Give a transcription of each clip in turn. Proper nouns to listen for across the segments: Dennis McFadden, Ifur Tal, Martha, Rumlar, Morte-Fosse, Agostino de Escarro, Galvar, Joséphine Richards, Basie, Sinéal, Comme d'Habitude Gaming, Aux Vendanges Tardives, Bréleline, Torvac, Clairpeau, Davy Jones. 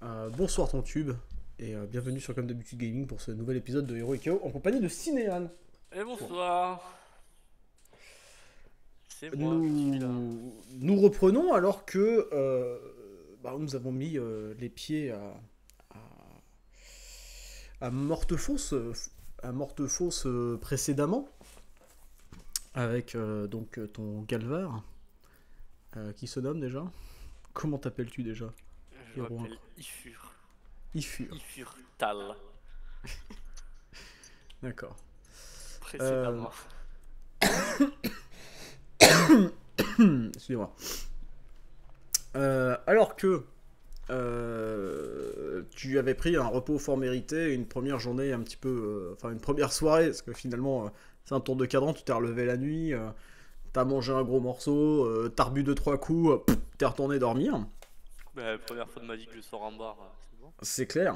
Bonsoir ton tube et bienvenue sur Comme d'Habitude Gaming pour ce nouvel épisode de Hero Ikeo en compagnie de Sinéal. Et bonsoir. C'est moi, je suis là. Nous reprenons alors que nous avons mis les pieds à Morte-Fosse précédemment avec donc ton galvard qui se nomme déjà. Comment t'appelles-tu déjà? Je m'appelle Ifur. Ifur Tal. D'accord. Précédemment. Excusez-moi. Alors que tu avais pris un repos fort mérité, une première journée un petit peu... Enfin, une première soirée, parce que finalement, c'est un tour de cadran, tu t'es relevé la nuit, t'as mangé un gros morceau, t'as rebu 2-3 coups, t'es retourné dormir. La première fois de ma vie que je sors en bar, c'est bon. C'est clair.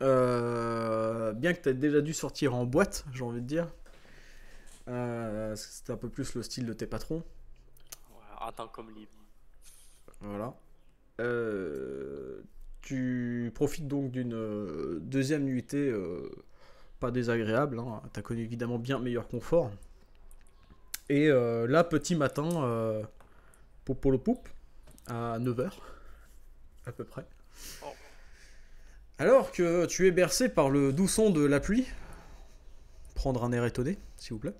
Bien que tu aies déjà dû sortir en boîte, j'ai envie de dire. C'était un peu plus le style de tes patrons. En tant qu'homme libre. Voilà. Tu profites donc d'une deuxième nuitée pas désagréable. Hein. Tu as connu évidemment bien meilleur confort. Et là, petit matin, popolopoup, à 9h. À peu près. Oh. Alors que tu es bercé par le doux son de la pluie, prendre un air étonné, s'il vous plaît.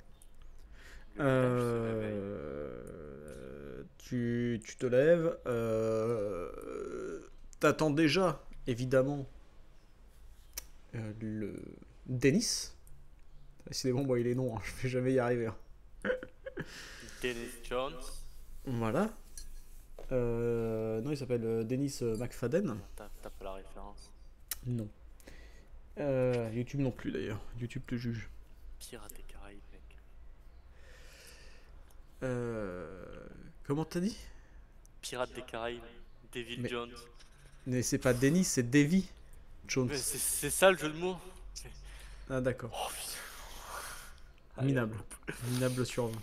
Tu te lèves, t'attends déjà, évidemment, le Dennis. Décidément, moi, il est non, hein, je vais jamais y arriver. Hein. Dennis Jones. Voilà. Non, il s'appelle Dennis McFadden. T'as pas la référence? Non. YouTube non plus d'ailleurs. YouTube te juge. Pirates des Caraïbes, mec. Comment t'as dit? Pirates des Caraïbes. Davy Jones. Mais c'est pas Dennis, c'est Davy Jones. C'est ça le jeu de mots. Ah d'accord. Oh, putain. Minable. Minable sur 20.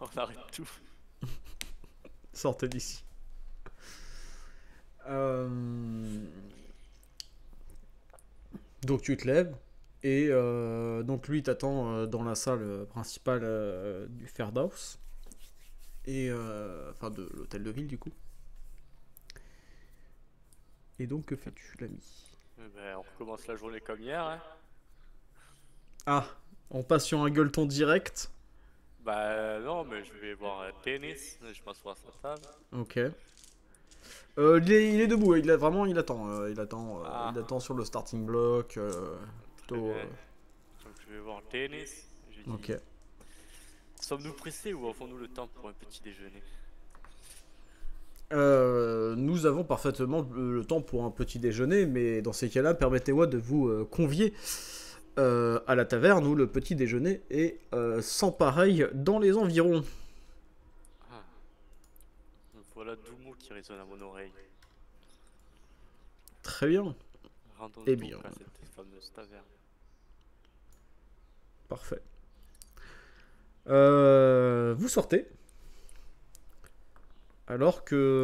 On arrête tout. Sortez d'ici. Donc tu te lèves et donc lui t'attend dans la salle principale du Fairhouse et enfin de l'hôtel de ville du coup. Et donc que fais-tu l'ami? On recommence la journée comme hier. Hein. Ah, on passe sur un gueuleton direct. Bah non mais je vais voir tennis, je m'assois à sa salle. Ok. Il est debout, il a, vraiment il attend, il attend sur le starting block. Plutôt, donc je vais voir tennis. Je dis, ok. Sommes-nous pressés ou avons-nous le temps pour un petit déjeuner? Nous avons parfaitement le temps pour un petit déjeuner, mais dans ces cas-là, permettez-moi de vous convier à la taverne où le petit déjeuner est sans pareil dans les environs. Voilà 12 mots qui résonnent à mon oreille. Très bien. Rendons et bien. À cette fameuse taverne. Parfait. Vous sortez. Alors que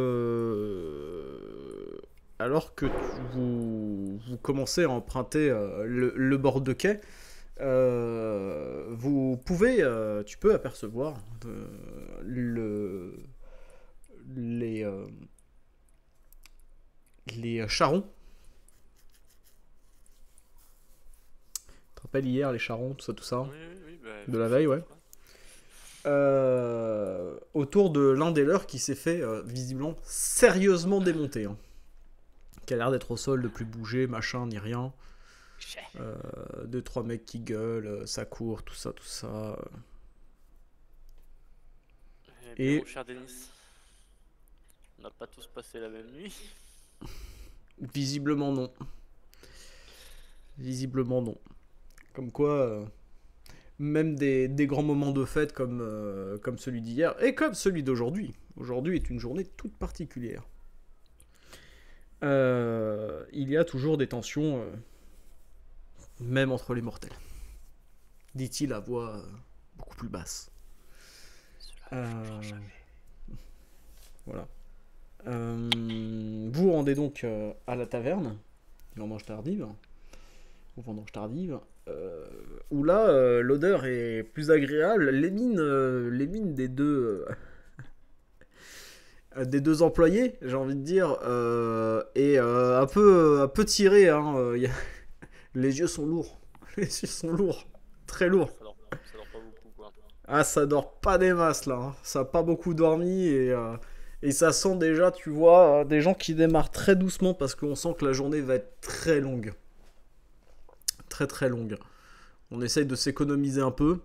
vous commencez à emprunter le bord de quai, vous pouvez, tu peux apercevoir les charrons. Tu te rappelles hier les charrons, tout ça. Oui, bah, de la veille, ouais. Autour de l'un des leurs qui s'est fait visiblement sérieusement démonter. Hein. Qui a l'air d'être au sol, de plus bouger, machin, ni rien. 2-3 mecs qui gueulent, ça court, tout ça. Et bien, cher Denis. On n'a pas tous passé la même nuit. Visiblement non. Visiblement non. Comme quoi, même des grands moments de fête comme celui d'hier et comme celui d'aujourd'hui. Aujourd'hui est une journée toute particulière. Il y a toujours des tensions, même entre les mortels. Dit-il à voix beaucoup plus basse. Cela ne changera jamais. Voilà. Vous rendez donc à la taverne Les vendanges tardives. Aux vendanges tardives. Où là, l'odeur est plus agréable. Les mines des deux... des deux employés, j'ai envie de dire, et un peu tiré, hein, y a... les yeux sont lourds, très lourds. Ça dort pas beaucoup, quoi. Ah, ça dort pas des masses, là, hein. Ça a pas beaucoup dormi, et ça sent déjà, tu vois, des gens qui démarrent très doucement, parce qu'on sent que la journée va être très longue, très longue. On essaye de s'économiser un peu,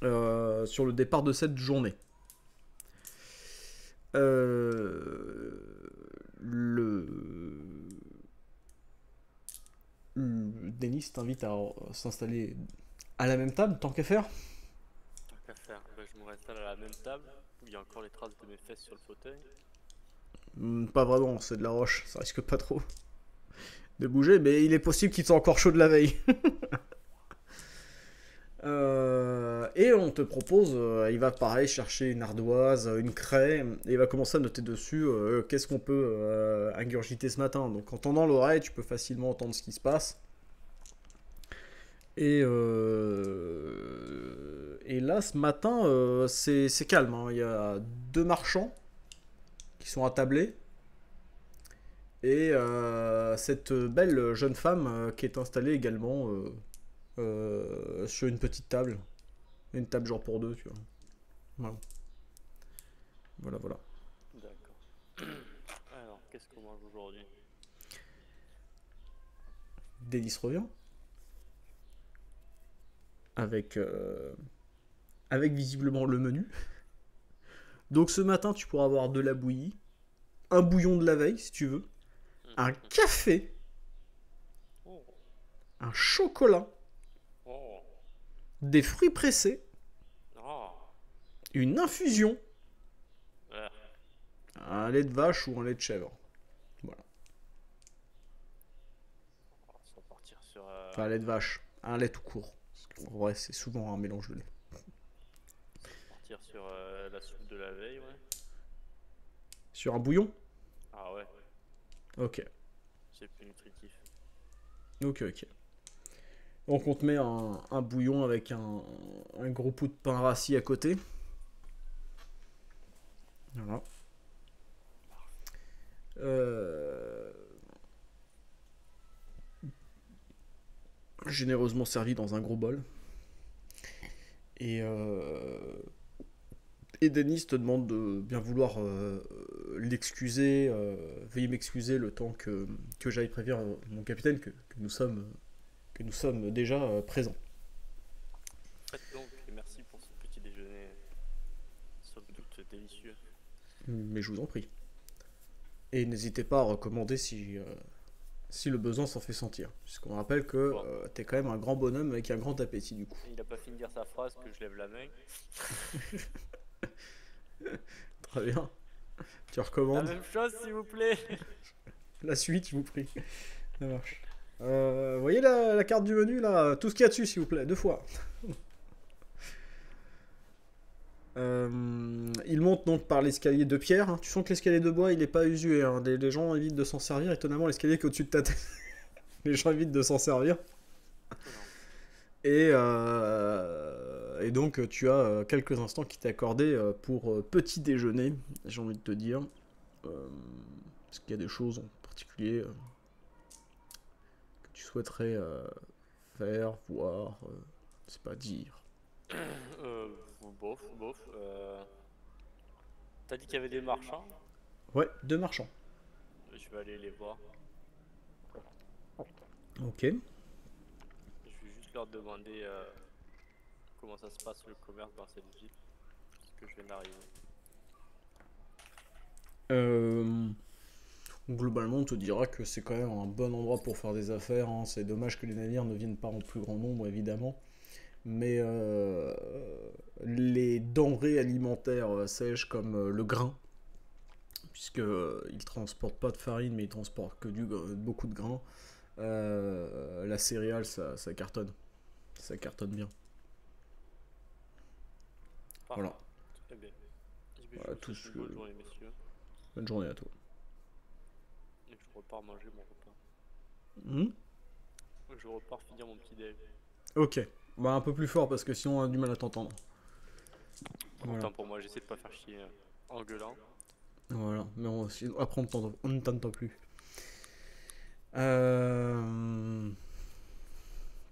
sur le départ de cette journée. Dennis t'invite à s'installer à la même table, tant qu'à faire. Tant qu'à faire, bah, je me réinstalle à la même table, où il y a encore les traces de mes fesses sur le fauteuil. Pas vraiment, c'est de la roche, ça risque pas trop de bouger, mais il est possible qu'il soit encore chaud de la veille. Et on te propose, il va pareil chercher une ardoise, une craie, et il va commencer à noter dessus qu'est-ce qu'on peut ingurgiter ce matin. Donc en tendant l'oreille, tu peux facilement entendre ce qui se passe. Et là, ce matin, c'est calme, hein. Il y a deux marchands qui sont attablés. Et cette belle jeune femme qui est installée également... sur une petite table, genre pour deux, tu vois. Voilà, voilà. D'accord. Alors, qu'est-ce qu'on mange aujourd'hui? Dennis revient avec visiblement le menu. Donc ce matin, tu pourras avoir de la bouillie, un bouillon de la veille si tu veux, un café, un chocolat. Des fruits pressés. Oh. Une infusion. Ouais. Un lait de vache ou un lait de chèvre. Voilà. On va partir sur, enfin, un lait de vache. Un lait tout court. En vrai, c'est souvent un mélange de lait. On va partir sur la soupe de la veille, ouais. Sur un bouillon? Ah ouais. Ok. C'est plus nutritif. Ok, ok. Donc on te met un bouillon avec un gros pot de pain rassis à côté. Voilà. Généreusement servi dans un gros bol. Et Dennis te demande de bien vouloir l'excuser. Veuillez m'excuser le temps que j'aille prévenir mon capitaine que nous sommes... déjà présents. Donc, et merci pour ce petit déjeuner sans doute délicieux. Mais je vous en prie. Et n'hésitez pas à recommander si le besoin s'en fait sentir. Puisqu'on rappelle que bon. T'es quand même un grand bonhomme avec un grand appétit du coup. Il a pas fini de dire sa phrase que je lève la main. Très bien. Tu recommandes. La même chose s'il vous plaît. La suite, je vous prie. Ça marche. Vous voyez la carte du menu là, tout ce qu'il y a dessus s'il vous plaît, deux fois. Il monte donc par l'escalier de pierre, hein. Tu sens que l'escalier de bois il est pas usué, hein. Les gens évitent de s'en servir, étonnamment l'escalier qui est au-dessus de ta tête. Les gens évitent de s'en servir. Et donc tu as quelques instants qui t'est accordé pour petit déjeuner, j'ai envie de te dire. Est-ce qu'il y a des choses en particulier tu souhaiterais faire, voir, c'est pas dire. Bof, bof. T'as dit qu'il y avait des marchands? Ouais, deux marchands. Je vais aller les voir. Ok. Je vais juste leur demander comment ça se passe le commerce dans cette ville. Parce que je viens d'arriver. Globalement, on te dira que c'est quand même un bon endroit pour faire des affaires, hein. C'est dommage que les navires ne viennent pas en plus grand nombre, évidemment. Mais les denrées alimentaires sèches comme le grain, puisqu'ils ne transportent pas de farine, mais ils transportent que beaucoup de grain, la céréale, ça cartonne. Ça cartonne bien. Ah, voilà. Très bien. Voilà tout ce que... Bonne journée à toi. repars manger mon repas. Je repars finir mon petit déj. Ok, bah un peu plus fort parce que sinon on a du mal à t'entendre. Voilà. Autant pour moi, j'essaie de pas faire chier en gueulant. Voilà, mais on, après on ne t'entend plus.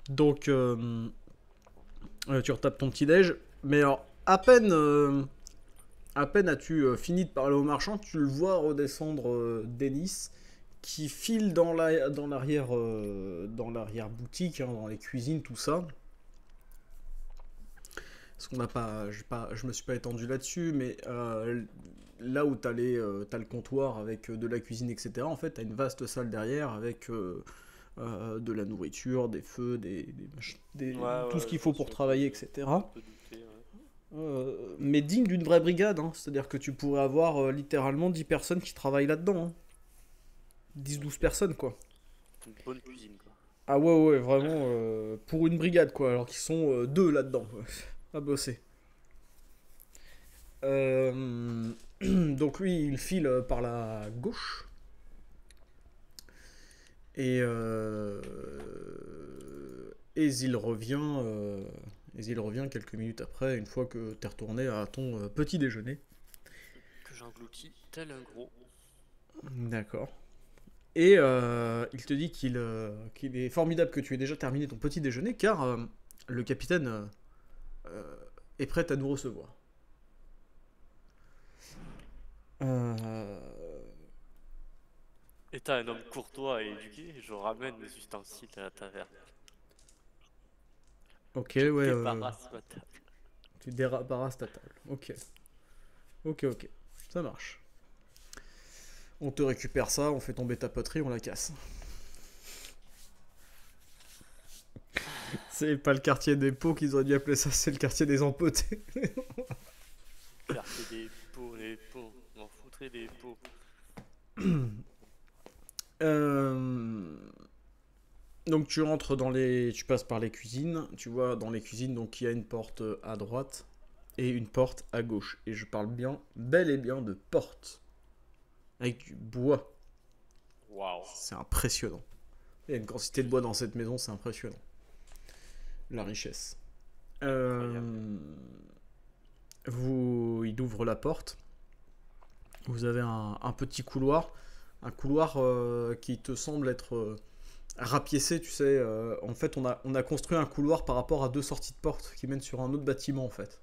Donc tu retapes ton petit déj, mais alors à peine as-tu fini de parler au marchand, tu le vois redescendre Dennis qui file dans la dans l'arrière boutique, hein, dans les cuisines, tout ça. Parce qu'on n'a pas, je me suis pas étendu là-dessus, mais là où tu as le comptoir avec de la cuisine, etc. En fait, tu as une vaste salle derrière avec de la nourriture, des feux, tout ce qu'il faut pour travailler, etc. Mais digne d'une vraie brigade, hein. C'est-à-dire que tu pourrais avoir littéralement 10 personnes qui travaillent là-dedans. Hein. 10-12 personnes, quoi. Une bonne cuisine, quoi. Ah ouais, vraiment, pour une brigade, quoi, alors qu'ils sont deux là-dedans, à bosser. Donc lui, il file par la gauche. Et il revient quelques minutes après, une fois que t'es retourné à ton petit déjeuner. Que j'engloutis tel un gros. D'accord. Et il te dit qu'il est formidable que tu aies déjà terminé ton petit déjeuner, car le capitaine est prêt à nous recevoir. Étant un homme courtois et éduqué, je ramène mes ustensiles à la taverne. Ok, ouais. Je débarrasse ma table. Tu débarrasses ta table, ok. Ok, ça marche. On te récupère ça, on fait tomber ta poterie, on la casse. C'est pas le quartier des pots qu'ils auraient dû appeler ça, c'est le quartier des empotés. Le quartier des pots, les pots, m'en foutrait des pots. Donc tu rentres dans les... Tu passes par les cuisines, tu vois, dans les cuisines, donc il y a une porte à droite et une porte à gauche. Et je parle bien, bel et bien de porte. Avec du bois. Waouh. C'est impressionnant. Il y a une quantité de bois dans cette maison, c'est impressionnant. La richesse. Il ouvre la porte. Vous avez un petit couloir. Un couloir qui te semble être rapiécé, tu sais. En fait, on a construit un couloir par rapport à deux sorties de porte qui mènent sur un autre bâtiment, en fait.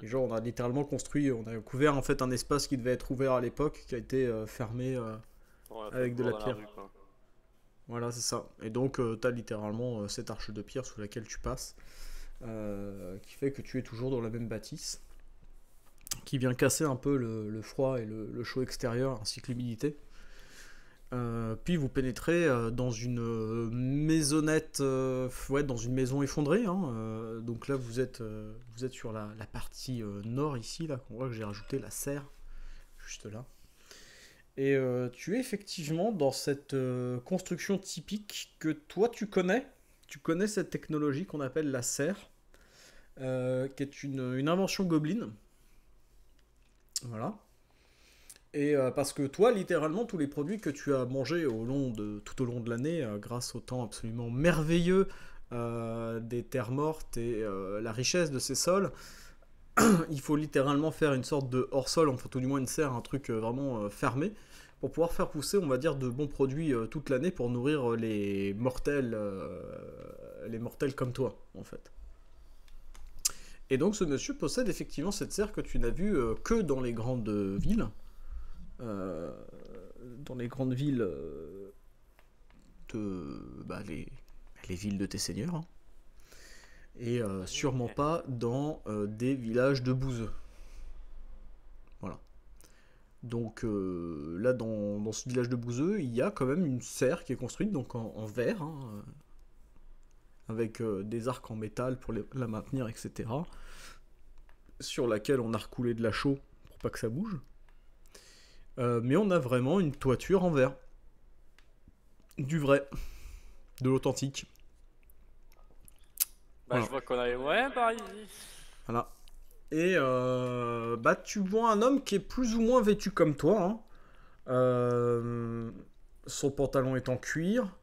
Et genre, on a littéralement construit, on a couvert en fait un espace qui devait être ouvert à l'époque, qui a été fermé avec de la pierre. Rue, voilà, c'est ça. Et donc, t'as littéralement cette arche de pierre sous laquelle tu passes, qui fait que tu es toujours dans la même bâtisse, qui vient casser un peu le froid et le chaud extérieur, ainsi que l'humidité. Puis vous pénétrez dans une maisonnette, dans une maison effondrée. Hein, donc là, vous êtes sur la partie nord ici, là, qu'on voit que j'ai rajouté la serre, juste là. Et tu es effectivement dans cette construction typique que toi tu connais. Tu connais cette technologie qu'on appelle la serre, qui est une invention gobeline. Voilà. Et parce que toi, littéralement, tous les produits que tu as mangés tout au long de l'année, grâce au temps absolument merveilleux des terres mortes et la richesse de ces sols, il faut littéralement faire une sorte de hors-sol, enfin tout du moins une serre, un truc vraiment fermé, pour pouvoir faire pousser, on va dire, de bons produits toute l'année pour nourrir les mortels comme toi, en fait. Et donc ce monsieur possède effectivement cette serre que tu n'as vue que dans les grandes villes. Dans les grandes villes les villes de tes seigneurs, hein. Et sûrement pas dans des villages de bouseux. Voilà. Donc là, dans ce village de bouseux, il y a quand même une serre qui est construite donc en verre, hein, avec des arcs en métal pour la maintenir, etc. Sur laquelle on a recoulé de la chaux pour pas que ça bouge. Mais on a vraiment une toiture en verre. Du vrai. De l'authentique. Bah voilà. Je vois qu'on a les moyens par ici. Voilà. Et tu vois un homme qui est plus ou moins vêtu comme toi. Hein. Son pantalon est en cuir.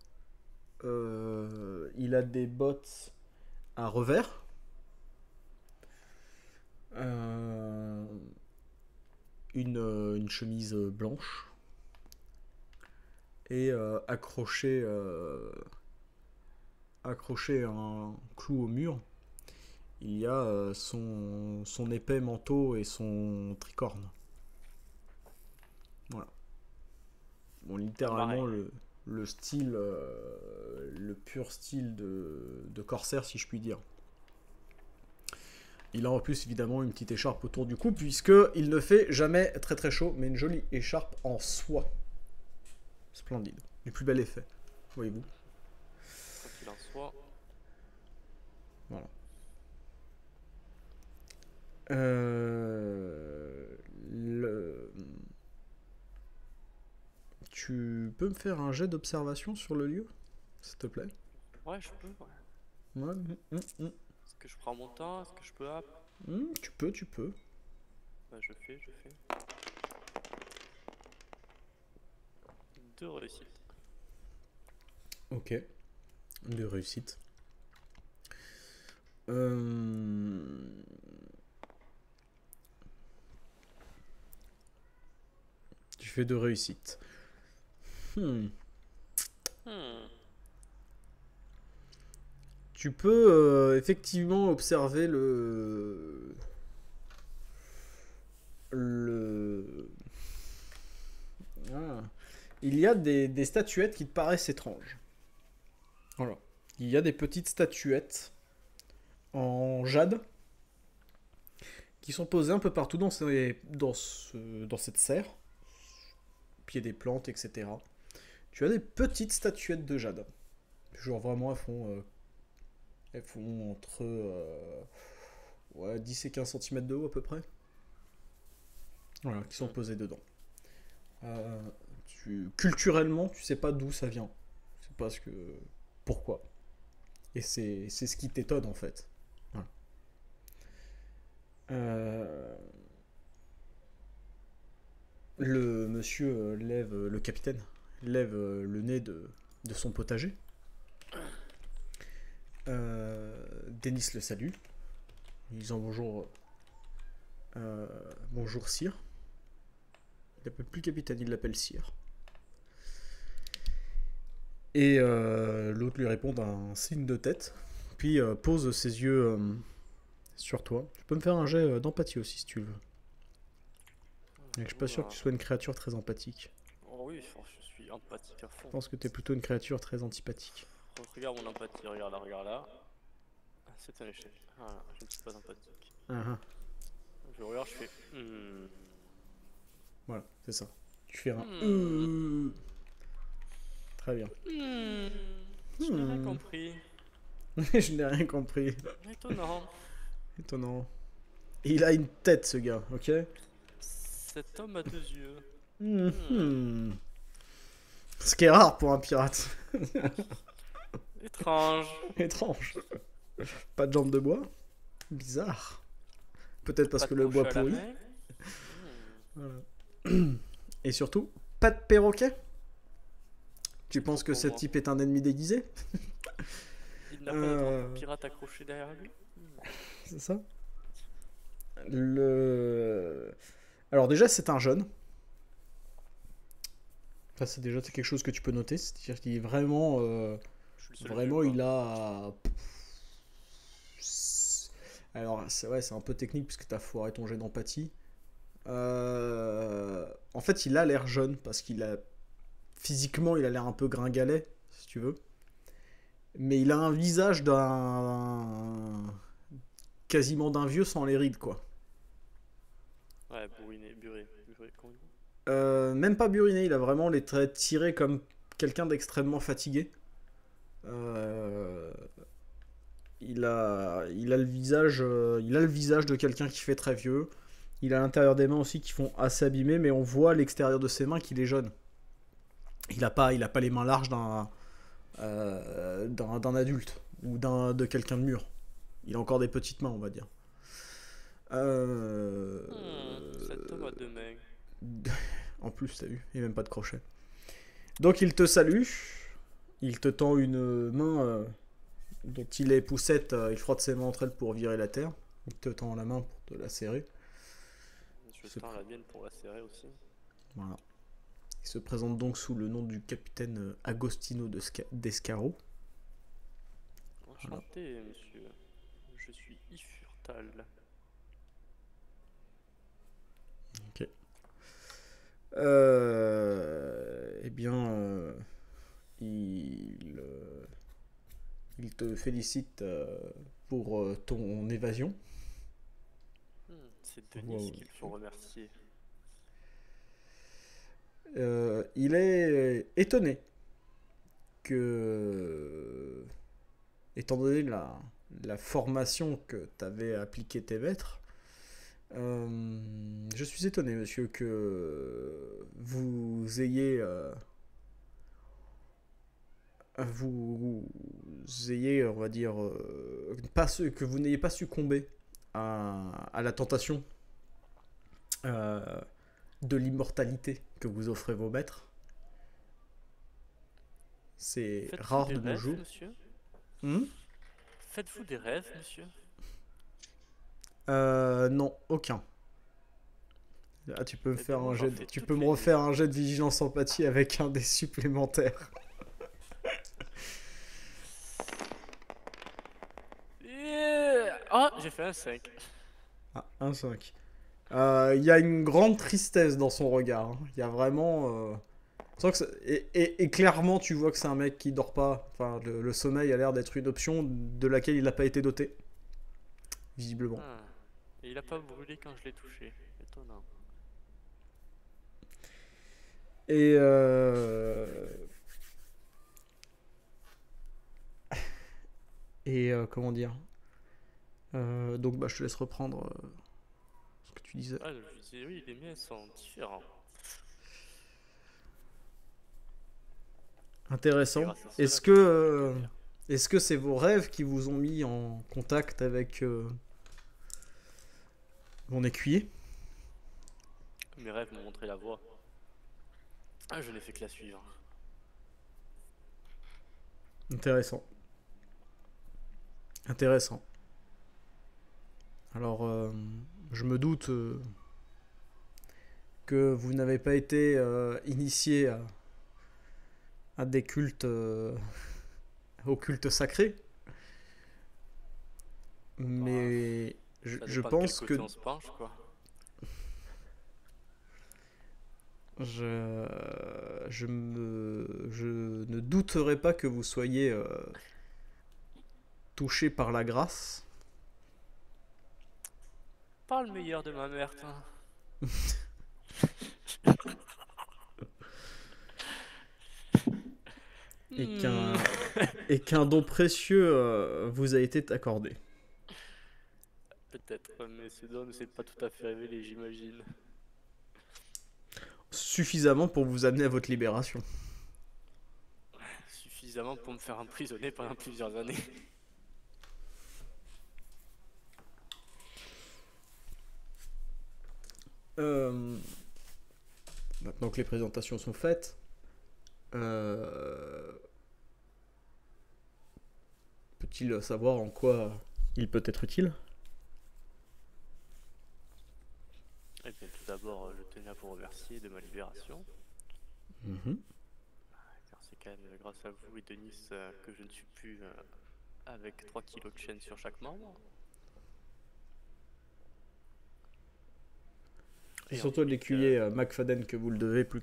Il a des bottes à revers. Une chemise blanche. Et accroché un clou au mur, il y a son épais manteau et son tricorne. Voilà. Bon, littéralement le style, le pur style de corsaire, si je puis dire. Il a en plus évidemment une petite écharpe autour du cou, puisqu'il ne fait jamais très très chaud, mais une jolie écharpe en soie. Splendide. Du plus bel effet, voyez-vous. Il en soie. Voilà. Tu peux me faire un jet d'observation sur le lieu, s'il te plaît? Ouais, je peux. Ouais. Est-ce que je prends mon temps? Est-ce que je peux app? Tu peux, tu peux. Bah, je fais. 2 réussites. Ok. 2 réussites. Tu fais 2 réussites. Tu peux effectivement observer le. Il y a des statuettes qui te paraissent étranges. Voilà. Il y a des petites statuettes en jade qui sont posées un peu partout dans cette serre. Pied des plantes, etc. Tu as des petites statuettes de jade. Genre vraiment, elles font entre ouais, 10 et 15 cm de haut à peu près. Voilà, qui sont posées dedans. Culturellement, tu sais pas d'où ça vient. C'est parce que... Pourquoi? Et c'est ce qui t'étonne en fait. Voilà. Le monsieur lève, le capitaine lève le nez de son potager. Dennis le salue. Il dit bonjour. Bonjour sire. Il l'appelle plus capitaine, il l'appelle sire. Et l'autre lui répond d'un signe de tête, puis pose ses yeux sur toi. Tu peux me faire un jet d'empathie aussi si tu veux. Et je suis pas sûr que tu sois une créature très empathique. Oh oui, je suis empathique à fond. Je pense que tu es plutôt une créature très antipathique. Regarde mon empathie, regarde là. C'est un échec. Voilà, je ne suis pas empathique. Je regarde, je fais. Voilà, c'est ça. Tu fais un. Très bien. Je n'ai rien compris. Je n'ai rien compris. Étonnant. Étonnant. Et il a une tête, ce gars, ok? Cet homme a 2 yeux. Ce qui est rare pour un pirate. Étrange. Étrange. Pas de jambes de bois. Bizarre. Peut-être parce que le bois pourrit. Voilà. Et surtout, pas de perroquet. Tu penses que ce type est un ennemi déguisé? Il n'a pas un pirate accroché derrière lui. C'est ça. Alors déjà, c'est un jeune. Ça, c'est déjà quelque chose que tu peux noter. C'est-à-dire qu'il est vraiment... vraiment, il a... Alors, c'est ouais, un peu technique puisque t'as foiré ton jet d'empathie. En fait, il a l'air jeune parce qu'il a... Physiquement, il a l'air un peu gringalet, si tu veux. Mais il a un visage d'un... Quasiment d'un vieux sans les rides, quoi. Ouais, bourriné, même pas buriné, il a vraiment les traits tirés comme quelqu'un d'extrêmement fatigué. Il a le visage, de quelqu'un qui fait très vieux. Il a l'intérieur des mains aussi qui font assez abîmé, mais on voit l'extérieur de ses mains qu'il est jeune. Il a pas les mains larges d'un adulte ou de quelqu'un de mûr. Il a encore des petites mains, on va dire. Cet homme a 2 mains. En plus, t'as vu, il n'y a même pas de crochet. Donc il te salue, il te tend une main dont il est poussette, il frotte ses mains entre elles pour virer la terre. Il te tend la main pour te la serrer. Je tends la mienne pour la serrer aussi. Voilà. Il se présente donc sous le nom du capitaine Agostino de Escarro. Enchanté, voilà. Monsieur. Je suis Ifur Tal. Ok. Eh bien, il te félicite pour ton évasion. C'est Denis qu'il faut remercier. Il est étonné que, étant donné la formation que t'avais appliquée tes maîtres, je suis étonné, monsieur, que vous ayez on va dire, que vous n'ayez pas succombé à la tentation de l'immortalité que vous offrez vos maîtres. C'est rare de nos jours. Faites-vous des rêves, monsieur? Non, aucun. Ah, tu peux me faire un jet. Tu peux me refaire un jet de vigilance empathie avec un des supplémentaires. Oh, j'ai fait un 5. Ah, un 5. Il y a une grande tristesse dans son regard. Il y a vraiment... Et clairement, tu vois que c'est un mec qui dort pas. Enfin, le sommeil a l'air d'être une option de laquelle il n'a pas été doté. Visiblement. Ah. Et il n'a pas brûlé quand je l'ai touché. Étonnant. Et... comment dire, donc bah, je te laisse reprendre ce que tu disais. Ah, je disais oui, les miens sont différents. Intéressant. Est-ce que c'est vos rêves qui vous ont mis en contact avec mon écuyer? Mes rêves m'ont montré la voie. Ah, je n'ai fait que la suivre. Intéressant. Intéressant. Alors, je me doute que vous n'avez pas été initié à des cultes, aux cultes sacrés. Mais je pense que... On se penche, quoi. Je ne douterai pas que vous soyez... touché par la grâce. Pas le meilleur de ma mère, toi. Et qu'un don précieux vous a été accordé. Peut-être, mais ce don ne s'est pas tout à fait révélé, j'imagine. Suffisamment pour vous amener à votre libération. Suffisamment pour me faire emprisonner pendant plusieurs années. Maintenant que les présentations sont faites, peut-il savoir en quoi il peut être utile? Eh bien, tout d'abord, je tenais à vous remercier de ma libération. Car c'est quand même grâce à vous et Denis que je ne suis plus avec 3 kilos de chaîne sur chaque membre. Et surtout l'écuyer McFadden que vous le devez plus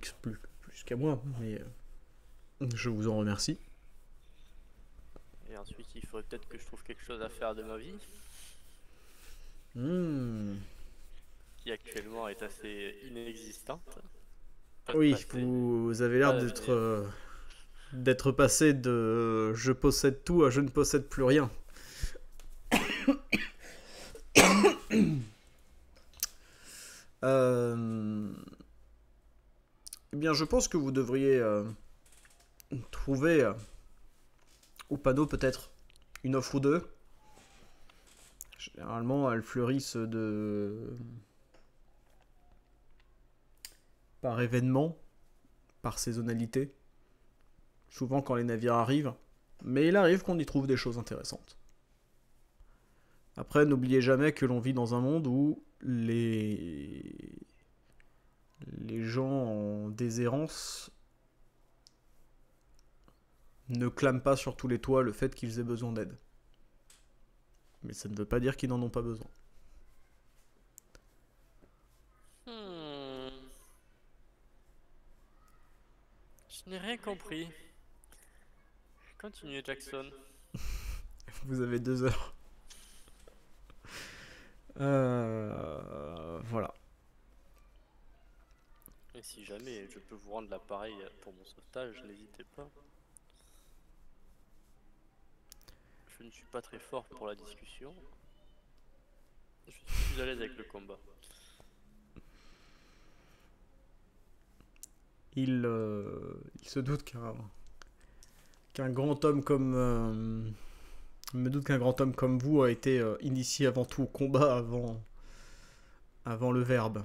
qu'à moi, mais je vous en remercie. Et ensuite, il faudrait peut-être que je trouve quelque chose à faire de ma vie. Qui actuellement est assez inexistante. Oui, vous avez l'air d'être passé de je possède tout à je ne possède plus rien. Eh bien, je pense que vous devriez trouver au panneau peut-être une offre ou deux. Généralement, elles fleurissent par événement, par saisonnalité. souvent quand les navires arrivent, mais il arrive qu'on y trouve des choses intéressantes. Après, n'oubliez jamais que l'on vit dans un monde où les gens en déshérence ne clament pas sur tous les toits le fait qu'ils aient besoin d'aide. Mais ça ne veut pas dire qu'ils n'en ont pas besoin. Je n'ai rien compris. Continuez, Jackson. Vous avez 2 heures. Voilà. Et si jamais je peux vous rendre l'appareil pour mon sauvetage, n'hésitez pas. Je ne suis pas très fort pour la discussion. Je suis plus à l'aise avec le combat. Il se doute qu'un grand homme comme... je me doute qu'un grand homme comme vous a été initié avant tout au combat, avant le verbe.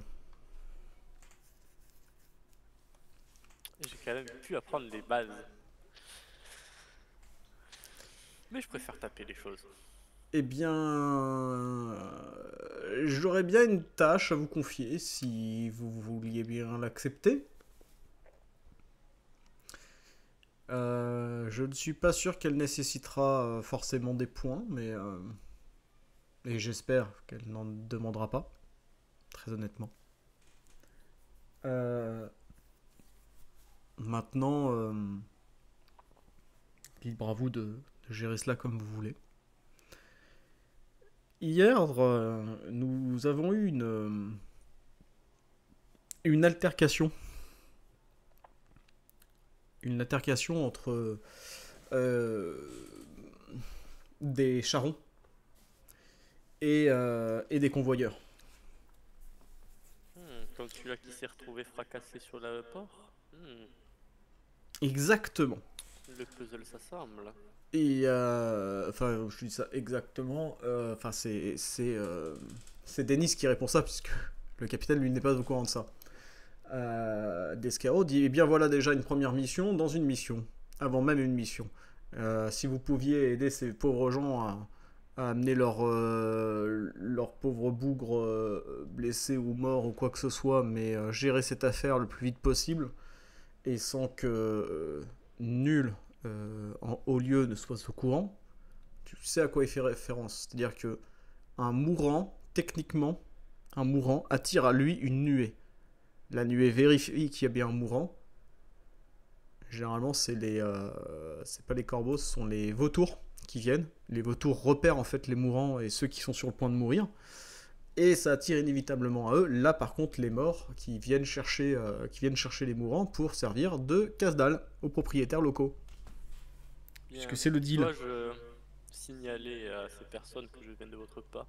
J'ai quand même pu apprendre les bases. Mais je préfère taper les choses. Eh bien... j'aurais bien une tâche à vous confier si vous vouliez bien l'accepter. Je ne suis pas sûr qu'elle nécessitera forcément des points, mais... et j'espère qu'elle n'en demandera pas, très honnêtement. Maintenant, libre à vous de gérer cela comme vous voulez. Hier, nous avons eu une altercation. Une altercation entre des charrons et des convoyeurs. Comme celui-là qui s'est retrouvé fracassé sur le port. Exactement. Le puzzle s'assemble. Et enfin, je dis ça exactement. Enfin, c'est Dennis qui répond ça puisque le capitaine lui n'est pas au courant de ça. D'Escarro dit, eh bien voilà déjà une première mission dans une mission, avant même une mission. Si vous pouviez aider ces pauvres gens à amener leur pauvre bougre blessé ou mort ou quoi que ce soit, mais gérer cette affaire le plus vite possible et sans que nul en haut lieu ne soit au courant, tu sais à quoi il fait référence. C'est-à-dire que un mourant, techniquement, un mourant attire à lui une nuée. La nuée vérifie qu'il y a bien un mourant. Généralement, c'est pas les corbeaux, ce sont les vautours qui viennent. Les vautours repèrent en fait les mourants et ceux qui sont sur le point de mourir. Et ça attire inévitablement à eux. Là, par contre, les morts qui viennent chercher les mourants pour servir de casse-dalle aux propriétaires locaux. Bien, puisque c'est le deal. Moi, je signalais à ces personnes que je viens de votre part.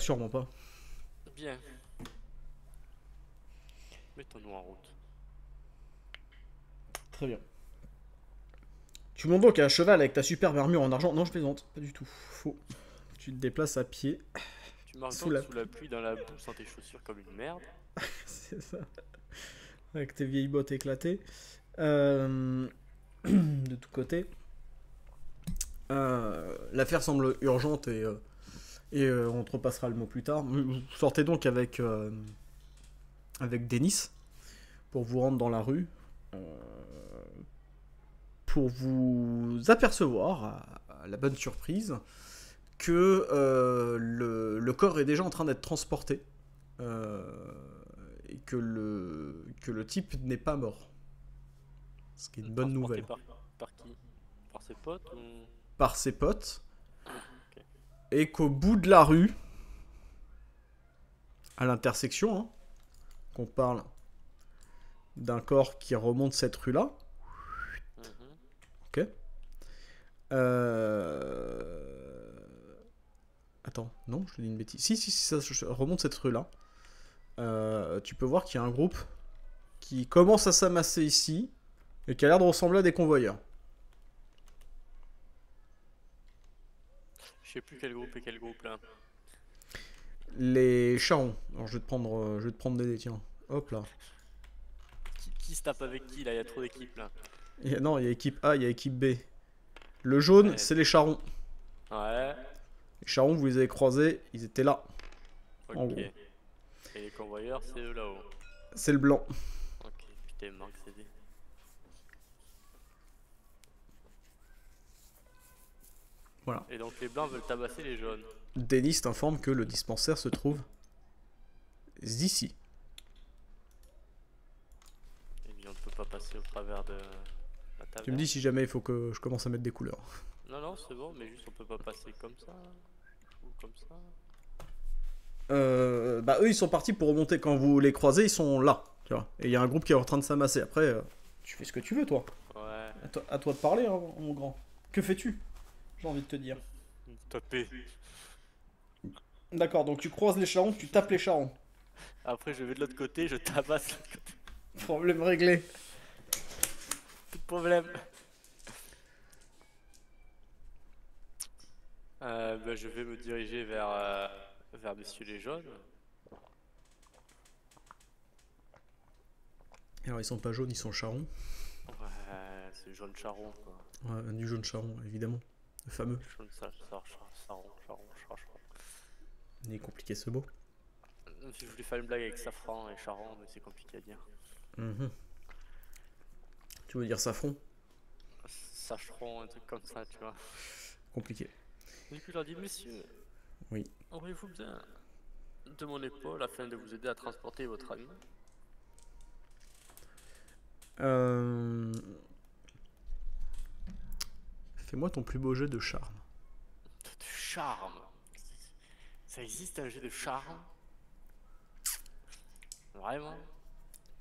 Sûrement pas. Bien. Mettons-nous en route. Très bien. Tu montes donc à cheval avec ta superbe armure en argent. Non, je plaisante. Pas du tout. Faux. Tu te déplaces à pied. Tu marches sous la pluie, dans la boue, sans tes chaussures comme une merde. C'est ça. Avec tes vieilles bottes éclatées. De tous côtés. L'affaire semble urgente et on te repassera le mot plus tard. Vous sortez donc avec... avec Dennis, pour vous rendre dans la rue, pour vous apercevoir, à la bonne surprise, que le corps est déjà en train d'être transporté, et que le type n'est pas mort. Ce qui est une bonne nouvelle. Par qui? Par ses potes ou... Par ses potes. Okay. Et qu'au bout de la rue, à l'intersection, hein, qu'on parle d'un corps qui remonte cette rue-là. Ok. Attends, non, je te dis une bêtise. Si, ça remonte cette rue-là. Tu peux voir qu'il y a un groupe qui commence à s'amasser ici et qui a l'air de ressembler à des convoyeurs. Je sais plus quel groupe est quel groupe, là. Les charrons. Alors je vais te prendre des tiens. Hop là. Qui se tape avec qui là? Il y a trop d'équipes là. Non, il y a équipe A, il y a équipe B. Le jaune, ouais, c'est les charrons. Ouais. Les charrons, vous les avez croisés, ils étaient là. Ok. En gros. Et les convoyeurs, c'est eux là-haut. C'est le blanc. Ok, putain, Marc, c'est dit. Voilà. Et donc les blancs veulent tabasser les jaunes. Dennis t'informe que le dispensaire se trouve ici. Et bien on ne peut pas passer au travers de la table. Tu me dis si jamais il faut que je commence à mettre des couleurs. Non non c'est bon, mais juste on peut pas passer comme ça ou comme ça. Bah eux ils sont partis pour remonter, quand vous les croisez ils sont là, tu vois. Et il y a un groupe qui est en train de s'amasser, après tu fais ce que tu veux toi. Ouais. À toi de parler hein, mon grand. Que fais-tu? J'ai envie de te dire. Taper. D'accord, donc tu croises les charrons, tu tapes les charrons. Après je vais de l'autre côté, je tabasse l'autre côté. Problème réglé. Tout problème. Bah, je vais me diriger vers, vers messieurs les jaunes. Alors ils sont pas jaunes, ils sont charrons. Ouais, c'est jaune charron quoi. Ouais, du jaune charron, évidemment. Le fameux. Il est compliqué ce mot. Je voulais faire une blague avec safran et charron, mais c'est compliqué à dire. Mmh. Tu veux dire safron? Sacheron, un truc comme ça, tu vois. Compliqué. Du coup, je leur dis, messieurs, oui, auriez-vous besoin de mon épaule afin de vous aider à transporter votre ami? Fais-moi ton plus beau jeu de charme. De charme? Ça existe un jeu de charme? Vraiment?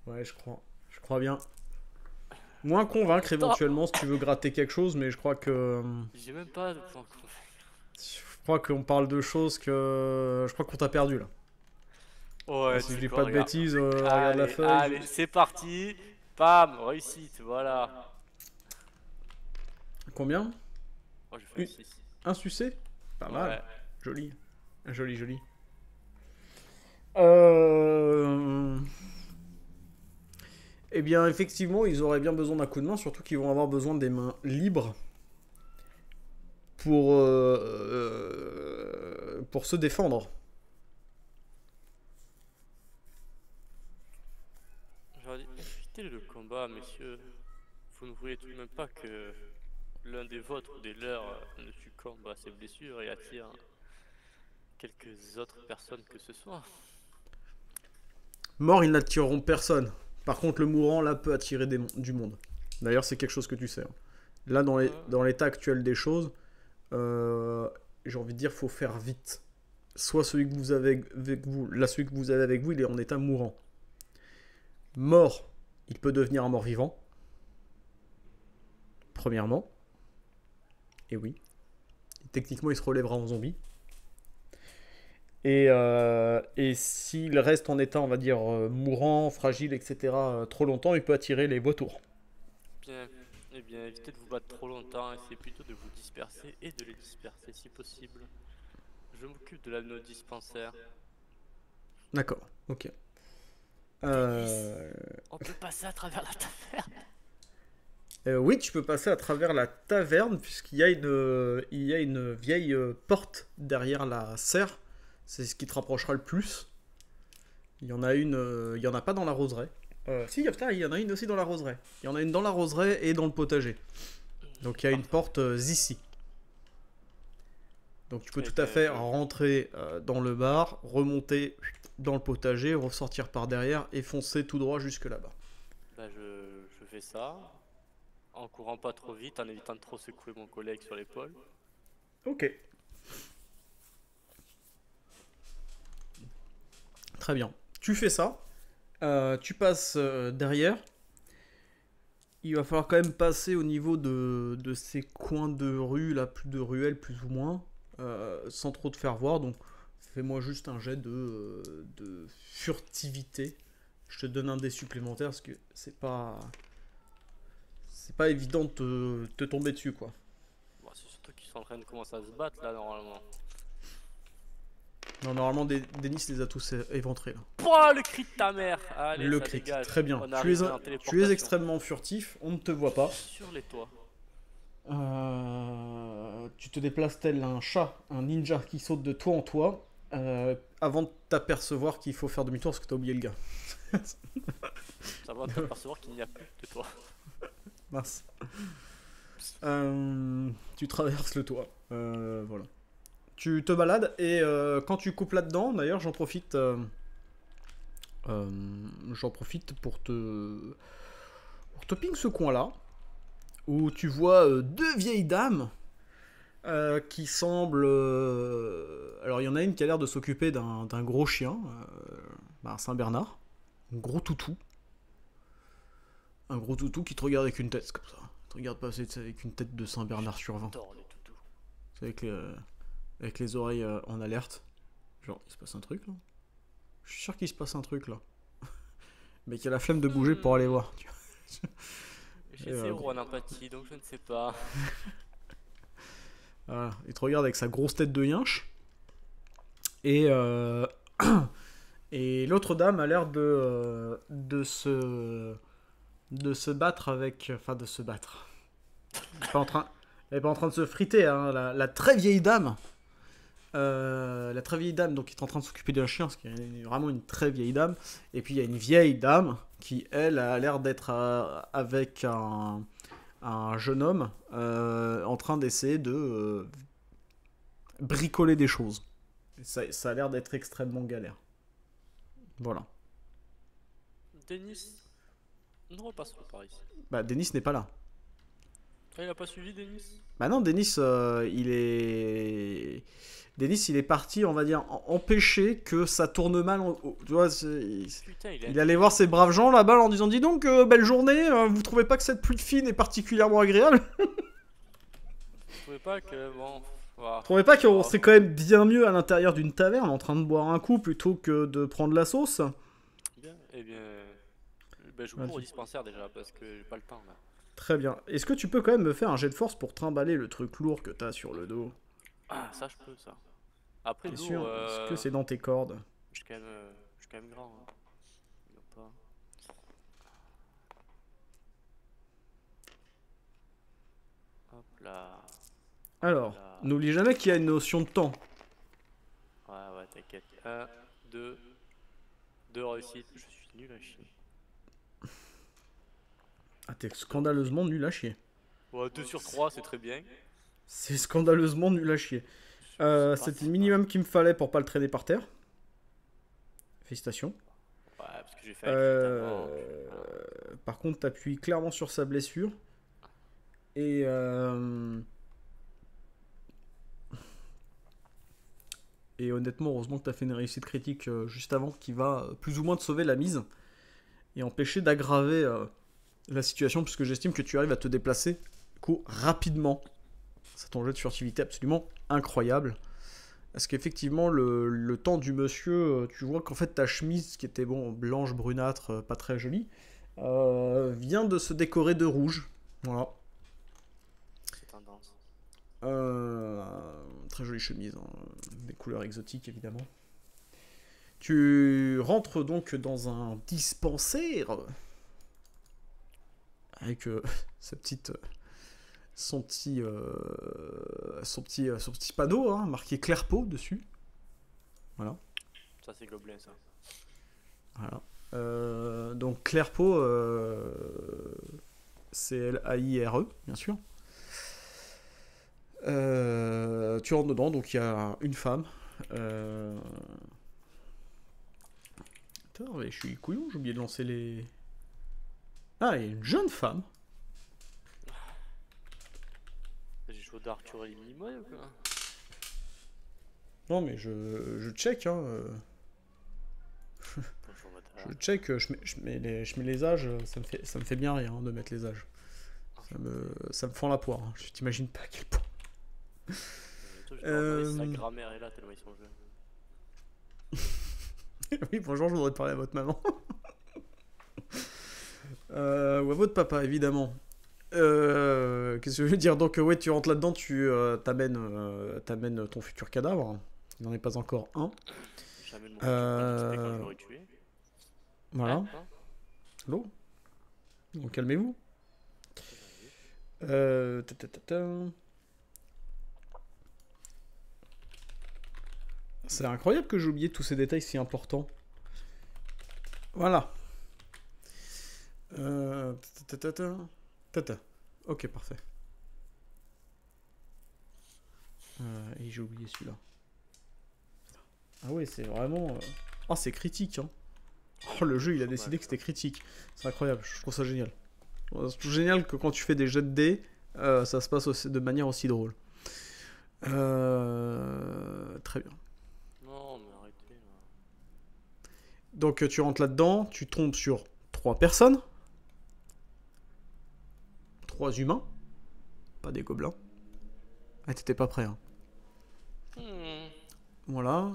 Ouais, je crois bien. Moins convaincre éventuellement si tu veux gratter quelque chose, mais je crois que... J'ai même pas de point convaincre. Je crois qu'on parle de choses que... Je crois qu'on t'a perdu là. Ouais, si je dis pas de bêtises, regarde la feuille. Allez, c'est parti. Pam, réussite, voilà. Combien? Oh, j'ai fait un succès. Un succès? Pas mal. Ouais. Joli. Joli, joli. Eh bien, effectivement, ils auraient bien besoin d'un coup de main, surtout qu'ils vont avoir besoin des mains libres pour se défendre. J'aurais dit, évitez le combat, messieurs. Vous ne voulez tout de même pas que... l'un des vôtres ou des leurs ne succombe à ses blessures et attire quelques autres personnes que ce soit. Mort, ils n'attireront personne. Par contre, le mourant, là, peut attirer du monde. D'ailleurs, c'est quelque chose que tu sais. Hein. Là, dans l'état actuel des choses, j'ai envie de dire, faut faire vite. Soit celui que vous avez avec vous, là, celui que vous avez avec vous, il est en état mourant. Mort, il peut devenir un mort vivant. Premièrement. Et oui. Techniquement, il se relèvera en zombie. Et s'il reste en état, on va dire, mourant, fragile, etc., trop longtemps, il peut attirer les vautours. Bien. Eh bien, évitez de vous battre trop longtemps. Essayez plutôt de vous disperser et de les disperser si possible. Je m'occupe de l'anneau dispensaire. D'accord. Ok. On peut passer à travers la taverne. Oui, tu peux passer à travers la taverne puisqu'il y a une vieille porte derrière la serre. C'est ce qui te rapprochera le plus. Il y en a une, il n'y en a pas dans la roseraie. Si, il y en a une aussi dans la roseraie. Il y en a une dans la roseraie et dans le potager. Donc il y a une porte ici. Donc tu peux tout à fait rentrer dans le bar, remonter dans le potager, ressortir par derrière et foncer tout droit jusque là-bas. Bah, je fais ça. En courant pas trop vite, en évitant de trop secouer mon collègue sur l'épaule. Ok. Très bien. Tu fais ça. Tu passes derrière. Il va falloir quand même passer au niveau de ces coins de rue, là, plus de ruelles, plus ou moins, sans trop te faire voir. Donc, fais-moi juste un jet de furtivité. Je te donne un dé supplémentaire parce que c'est pas... C'est pas évident de te tomber dessus, quoi. Bon, c'est surtout qu'ils sont en train de commencer à se battre, là, normalement. Non, normalement, Dennis les a tous éventrés. Là. Oh, le cri de ta mère. Allez, le cri, dégage. Très bien. Tu es extrêmement furtif, on ne te voit pas. Sur les toits. Tu te déplaces tel un chat, un ninja qui saute de toi en toi, avant de t'apercevoir qu'il faut faire demi-tour parce que t'as oublié le gars. Avant de t'apercevoir qu'il n'y a plus de toi. Mince. Tu traverses le toit. Voilà. Tu te balades et quand tu coupes là-dedans, d'ailleurs j'en profite pour te ping ce coin-là, où tu vois deux vieilles dames qui semblent... alors il y en a une qui a l'air de s'occuper d'un gros chien, un Saint-Bernard, un gros toutou qui te regarde avec une tête, comme ça. Il te regarde passer avec une tête de Saint-Bernard sur 20. C'est avec les oreilles en alerte. Genre, il se passe un truc, là. Je suis sûr qu'il se passe un truc, là. Mais qu'il a la flemme de bouger pour aller voir. J'ai zéro en empathie, donc je ne sais pas. Voilà. Il te regarde avec sa grosse tête de yinche. Et l'autre dame a l'air de se battre avec... Enfin, de se battre. Elle n'est pas en train de se friter, hein, la très vieille dame. La très vieille dame, donc, qui est en train de s'occuper d'un chien, parce qu'il y a vraiment une très vieille dame. Et puis, il y a une vieille dame qui, elle, a l'air d'être avec un jeune homme en train d'essayer de bricoler des choses. Et ça a l'air d'être extrêmement galère. Voilà. Dennis, nous repasserons par ici. Bah, Dennis n'est pas là. Il a pas suivi Dennis? Bah non, Dennis, il est parti, on va dire, empêcher que ça tourne mal. Tu vois, putain, il allait voir ces braves gens là-bas en disant: dis donc, belle journée, vous trouvez pas que cette pluie fine est particulièrement agréable? Vous trouvez pas que... Bon... Wow. Vous trouvez pas qu'on serait quand même bien mieux à l'intérieur d'une taverne en train de boire un coup plutôt que de prendre la sauce? Eh bien, je vous cours au dispensaire déjà parce que j'ai pas le temps là. Très bien. Est-ce que tu peux quand même me faire un jet de force pour trimballer le truc lourd que t'as sur le dos? Ah, ça je peux, ça. Après, t'es sûr? Est-ce que c'est dans tes cordes? Je suis quand même grand. Hein. Pas... Hop là. Alors, n'oublie jamais qu'il y a une notion de temps. Ouais, t'inquiète. 1, 2 réussites. Je suis nul à chier. Ah, t'es scandaleusement nul à chier. Ouais, 2 sur 3, c'est très bien. C'est scandaleusement nul à chier. C'était le minimum qu'il me fallait pour pas le traîner par terre. Félicitations. Ouais, parce que j'ai fait avec par contre, t'appuies clairement sur sa blessure. Et et honnêtement, heureusement que t'as fait une réussite critique juste avant qui va plus ou moins te sauver la mise et empêcher d'aggraver la situation, puisque j'estime que tu arrives à te déplacer du coup rapidement. C'est ton jeu de furtivité absolument incroyable. Parce qu'effectivement, le temps du monsieur, tu vois qu'en fait ta chemise, qui était bon blanche, brunâtre, pas très jolie, vient de se décorer de rouge. Voilà. C'est tendance. Très jolie chemise, hein. Des couleurs exotiques évidemment. Tu rentres donc dans un dispensaire. Avec son petit panneau, hein, marqué Clairpeau dessus. Voilà. Ça c'est gobelin ça. Voilà. Donc Clairpeau, c'est L-A-I-R-E, bien sûr. Tu rentres dedans, donc il y a une femme. Attends, mais je suis couillon, j'ai oublié de lancer les... Ah, il y a une jeune femme. J'ai joué d'Arthur et Minimoy ou quoi? Non, mais je check, hein. Bonjour, madame. Je check, je mets les âges, ça me fait bien rire hein, de mettre les âges. Ça me fend la poire, hein. Je t'imagine pas à quel point. Sa grammaire est là tellement ils sont jeunes. Oui, bonjour, je voudrais parler à votre maman. Ou à votre papa, évidemment. Qu'est-ce que je veux dire? Donc, ouais, tu rentres là-dedans, tu t'amènes ton futur cadavre, Il n'en est pas encore un. Voilà. Allô? Donc calmez-vous. C'est incroyable que j'ai oublié tous ces détails si importants. Voilà. Ok, parfait. Et j'ai oublié celui-là. Ah ouais, c'est vraiment... Oh, c'est critique, hein. Oh, le jeu, il a décidé que c'était critique. C'est incroyable, je trouve ça génial. C'est génial que quand tu fais des jets de dés, ça se passe aussi, de manière aussi drôle. Très bien. Non, mais arrêtez, là. Donc, tu rentres là-dedans, tu tombes sur 3 personnes. 3 humains. Pas des gobelins. Ah, t'étais pas prêt, hein. Voilà.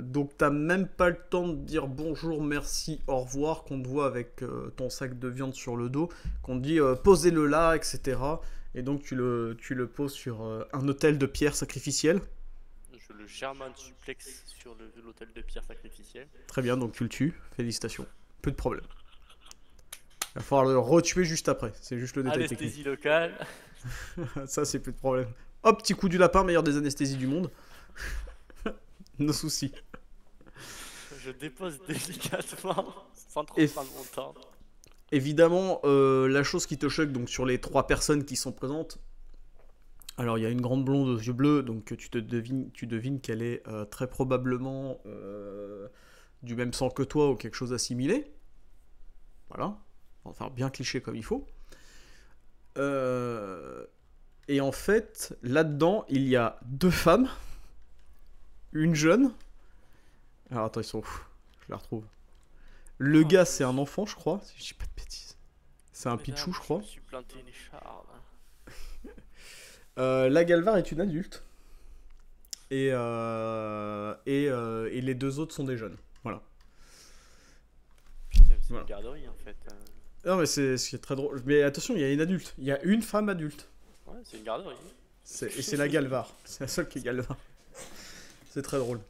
Donc t'as même pas le temps de dire bonjour, merci, au revoir, qu'on te voit avec ton sac de viande sur le dos, qu'on te dit posez-le là, etc. Et donc tu le poses sur un autel de pierre sacrificielle. Je le Sherman suplex sur l'autel de pierre sacrificielle. Très bien, donc tu le tues, félicitations. Plus de problème. Il va falloir le retuer juste après, c'est juste le détail technique. Anesthésie locale. Ça c'est plus de problème. Hop, petit coup du lapin, meilleure des anesthésies du monde. Nos soucis. Je dépose délicatement, sans trop prendre mon temps. Évidemment, la chose qui te choque, donc sur les 3 personnes qui sont présentes, alors il y a une grande blonde aux yeux bleus, donc tu devines qu'elle est très probablement du même sang que toi ou quelque chose assimilé. Voilà. Enfin, bien cliché comme il faut. Et en fait, là-dedans, il y a 2 femmes. Une jeune. Alors attends, ils sont ouf. Je la retrouve. Le gars, c'est un enfant, je crois. Si je dis pas de bêtises. C'est un pitchou, je crois. Je me suis planté une écharde. La Galvar est une adulte. Et les 2 autres sont des jeunes. Voilà. Putain, c'est voilà. Une garderie, en fait. Non, mais c'est très drôle. Mais attention, il y a une adulte. Il y a une femme adulte. Ouais, c'est une garderie. Et c'est la Galvar. C'est la seule qui est Galvar. C'est très drôle.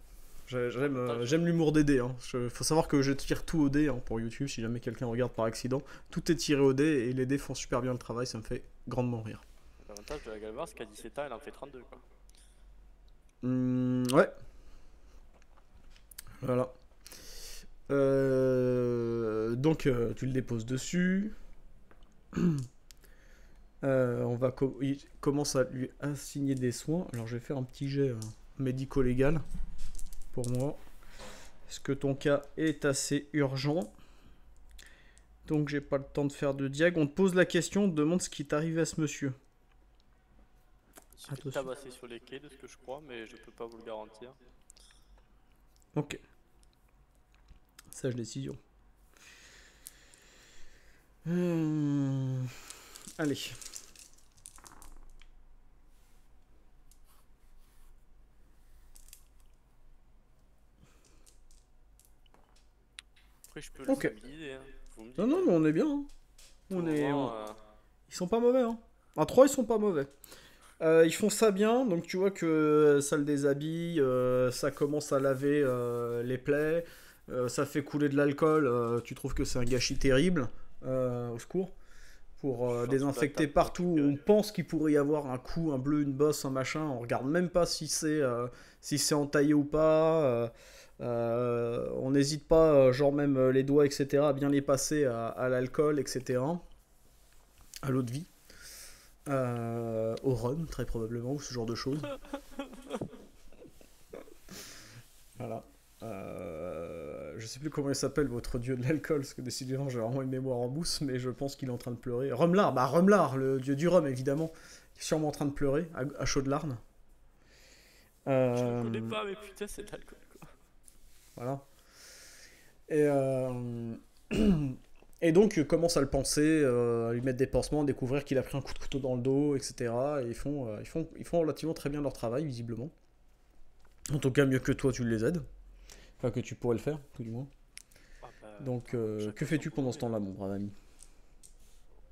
J'aime l'humour des dés. Hein. Faut savoir que je tire tout au dé hein, pour YouTube, si jamais quelqu'un regarde par accident. Tout est tiré au dé et les dés font super bien le travail, ça me fait grandement rire. L'avantage de la Galvar, c'est qu'à 17 ans, elle en fait 32. Quoi. Ouais. Voilà. Donc, tu le déposes dessus. Il commence à lui assigner des soins. Alors, je vais faire un petit jet... médico-légal pour moi parce que ton cas est assez urgent, donc j'ai pas le temps de faire de diag. On te pose la question, on te demande ce qui est arrivé à ce monsieur. Il est tabassé sur les quais de ce que je crois, mais je peux pas vous le garantir. Ok, sage décision. Allez. Après, je peux okay. Guider, hein. Vous me dites, non, mais on est bien. Hein. Ils sont pas mauvais. Hein. À 3, ils sont pas mauvais. Ils font ça bien. Donc, tu vois que ça le déshabille. Ça commence à laver les plaies. Ça fait couler de l'alcool. Tu trouves que c'est un gâchis terrible. Au secours. Pour désinfecter partout. On pense qu'il pourrait y avoir un coup, un bleu, une bosse, un machin. On regarde même pas si c'est entaillé ou pas. On n'hésite pas, genre même les doigts, etc., à bien les passer à l'alcool, etc., à l'eau de vie, au rhum, très probablement, ou ce genre de choses. Voilà. Je sais plus comment il s'appelle, votre dieu de l'alcool, parce que décidément, j'ai vraiment une mémoire en mousse, mais je pense qu'il est en train de pleurer. Rumlar, bah Rumlar, le dieu du rhum, évidemment, il est sûrement en train de pleurer, à chaudes larmes. Je ne connais pas, mais putain, c'est de l'alcool. Voilà. Et donc, commence à le penser, à lui mettre des pansements, à découvrir qu'il a pris un coup de couteau dans le dos, etc. Et ils font relativement très bien leur travail, visiblement. En tout cas, mieux que toi, tu les aides. Enfin, que tu pourrais le faire, tout du moins. Ah bah, donc, que fais-tu pendant ce temps-là, mon brave ami?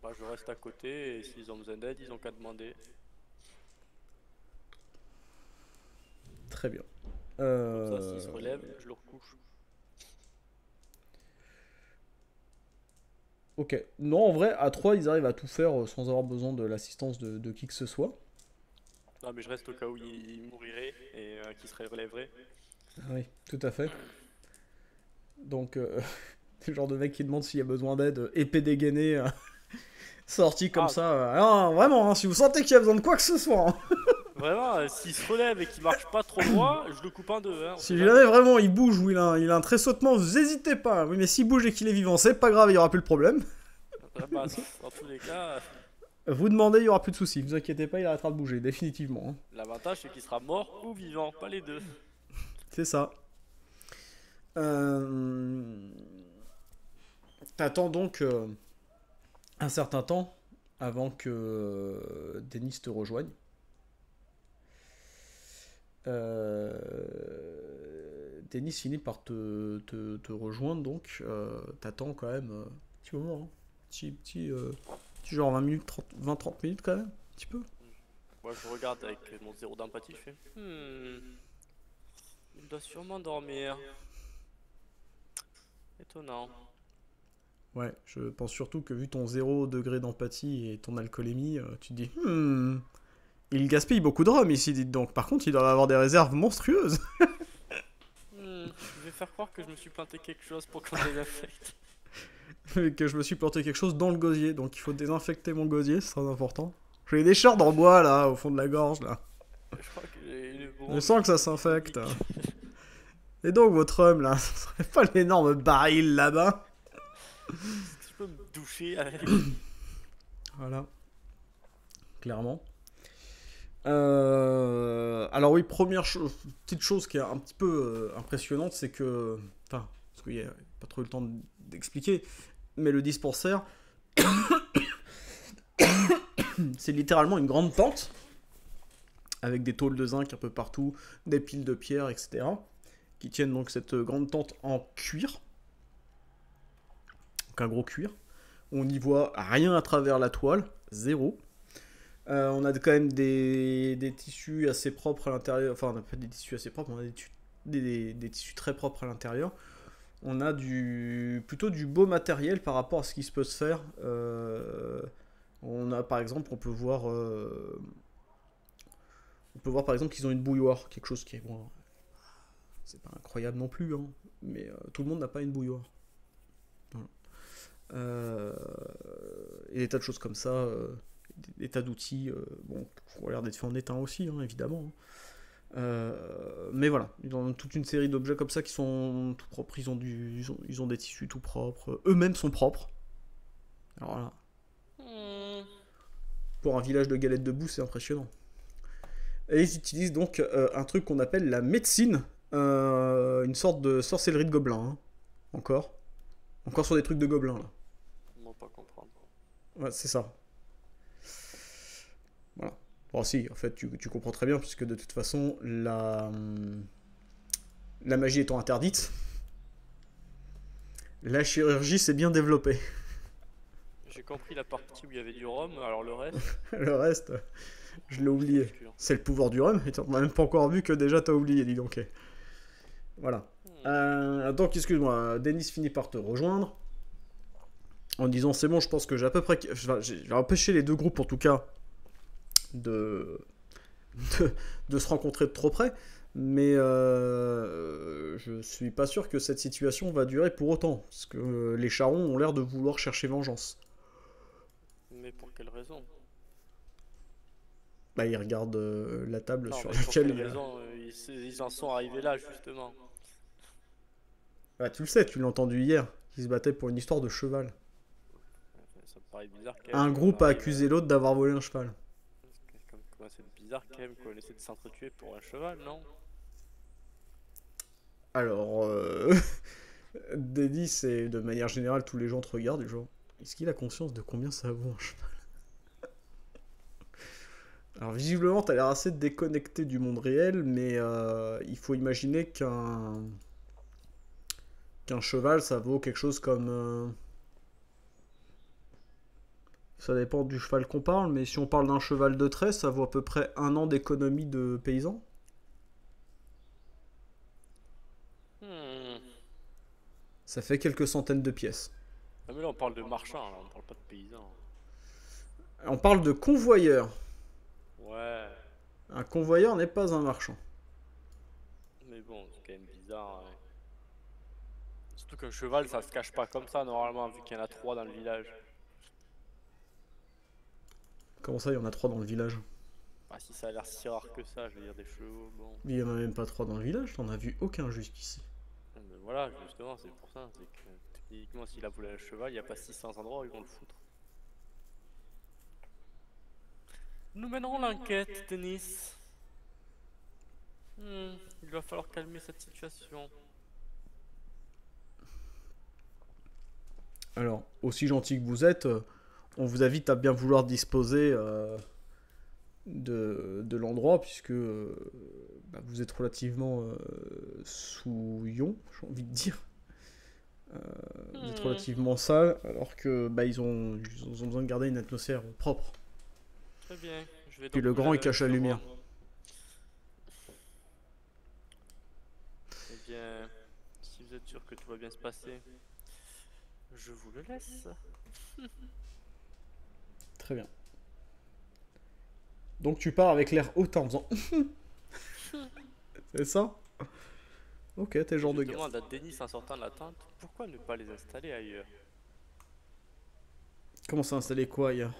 Bah, je reste à côté, et s'ils ont besoin d'aide, ils n'ont qu'à demander. Très bien. Comme ça, s'il se relève, je le recouche. Ok. Non, en vrai, à 3, ils arrivent à tout faire sans avoir besoin de l'assistance de qui que ce soit. Non, mais je reste au cas où il mourirait et qu'il se relèverait. Oui, tout à fait. Donc, c'est le genre de mec qui demande s'il y a besoin d'aide, épée dégainée, sorti comme ça. Alors, vraiment, hein, si vous sentez qu'il y a besoin de quoi que ce soit. Hein. Vraiment, s'il se relève et qu'il marche pas trop droit, je le coupe un deux. Hein, si jamais vraiment il bouge ou il a un tressautement, vous hésitez pas. Oui, mais s'il bouge et qu'il est vivant, c'est pas grave, il y aura plus le problème. Ah bah, dans tous les cas. Vous demandez, il n'y aura plus de soucis. Vous inquiétez pas, il arrêtera de bouger, définitivement. L'avantage, c'est qu'il sera mort ou vivant, pas les deux. C'est ça. T'attends donc un certain temps avant que Dennis te rejoigne. Dennis finit par te rejoindre, donc t'attends quand même un petit moment, hein. Petit genre 20-30 minutes quand même, un petit peu. Moi je regarde avec mon zéro d'empathie, je fais il doit sûrement dormir. Étonnant. Ouais, je pense surtout que vu ton 0 degré d'empathie et ton alcoolémie, tu te dis il gaspille beaucoup de rhum ici, dites donc. Par contre, il doit avoir des réserves monstrueuses. Je vais faire croire que je me suis planté quelque chose pour qu'on désinfecte. Que je me suis planté quelque chose dans le gosier, donc il faut désinfecter mon gosier, c'est très important. J'ai des chars dans le bois là, au fond de la gorge là. Je crois que je sens que ça s'infecte. Et donc votre homme là, ce serait pas l'énorme baril là-bas? Est-ce que je peux me doucher avec? Voilà. Clairement. Alors oui, première petite chose qui est un petit peu impressionnante, c'est que... Enfin, parce qu'il n'y a pas trop eu le temps d'expliquer, mais le dispensaire, c'est littéralement une grande pente, avec des tôles de zinc un peu partout, des piles de pierres, etc., qui tiennent donc cette grande tente en cuir. Donc un gros cuir. On n'y voit rien à travers la toile, zéro. On a quand même des tissus assez propres à l'intérieur. Enfin, on n'a pas des tissus assez propres, on a des tissus très propres à l'intérieur. On a plutôt du beau matériel par rapport à ce qui se peut se faire. On a par exemple, on peut voir par exemple qu'ils ont une bouilloire, quelque chose qui est bon. C'est pas incroyable non plus, hein, mais tout le monde n'a pas une bouilloire. Voilà. Et des tas de choses comme ça, des tas d'outils, bon, qui ont l'air d'être faits en étain aussi, hein, évidemment. Mais voilà, ils ont toute une série d'objets comme ça qui sont tout propres, ils ont des tissus tout propres, eux-mêmes sont propres. Alors là, pour un village de galettes de boue, c'est impressionnant. Et ils utilisent donc un truc qu'on appelle la médecine. Une sorte de sorcellerie de gobelins, hein. Encore sur des trucs de gobelins là. On va pas comprendre. Ouais, c'est ça. Voilà. Bon, si, en fait, tu comprends très bien, puisque de toute façon, la magie étant interdite, la chirurgie s'est bien développée. J'ai compris la partie où il y avait du rhum, alors le reste. Le reste, je l'ai oublié. C'est le pouvoir du rhum, et on n'a même pas encore vu que déjà t'as oublié, dis donc. Voilà. Donc, excuse-moi, Dennis finit par te rejoindre en disant c'est bon, je pense que j'ai à peu près. J'ai empêché les deux groupes en tout cas de se rencontrer de trop près, mais je suis pas sûr que cette situation va durer pour autant, parce que les charrons ont l'air de vouloir chercher vengeance. Mais pour quelle raison? Bah, ils regardent la table sur laquelle. Ils en sont arrivés là, justement. Bah, tu le sais, tu l'as entendu hier, qu'ils se battaient pour une histoire de cheval. Ça me paraît bizarre quand même. Un groupe a accusé l'autre d'avoir volé un cheval. C'est bizarre quand même qu'on essaie de s'entretuer pour un cheval, non? Alors, Dennis et de manière générale, tous les gens te regardent, genre, est-ce qu'il a conscience de combien ça vaut un cheval? Alors visiblement, t'as l'air assez déconnecté du monde réel, mais il faut imaginer qu'un cheval, ça vaut quelque chose comme... Ça dépend du cheval qu'on parle, mais si on parle d'un cheval de trait, ça vaut à peu près 1 an d'économie de paysan. Ça fait quelques centaines de pièces. Ah mais là on parle de marchands, là, on parle pas de paysans. On parle de convoyeurs. Ouais. Un convoyeur n'est pas un marchand. Mais bon, c'est quand même bizarre. Ouais. Surtout qu'un cheval ça se cache pas comme ça normalement, vu qu'il y en a 3 dans le village. Comment ça il y en a 3 dans le village? Bah si ça a l'air si rare que ça, je veux dire des chevaux, bon... Mais il y en a même pas 3 dans le village, t'en as vu aucun jusqu'ici. Mais voilà, justement, c'est pour ça, c'est que techniquement s'il a voulu un cheval, il n'y a pas 600 endroits où ils vont le foutre. Nous mènerons l'enquête, Dennis. Il va falloir calmer cette situation. Alors, aussi gentil que vous êtes, on vous invite à bien vouloir disposer de l'endroit, puisque bah, vous êtes relativement souillon, j'ai envie de dire. Vous êtes relativement sale, alors que bah, ils ont besoin de garder une atmosphère propre. Très bien. Je vais donc puis le grand il cache la lumière. Eh bien, si vous êtes sûr que tout va bien se passer, je vous le laisse. Très bien. Donc tu pars avec l'air hautain en faisant... C'est ça? Ok, t'es genre de gars. Je demande à Dennis en sortant de la tente, pourquoi ne pas les installer ailleurs? Comment ça, installer quoi ailleurs?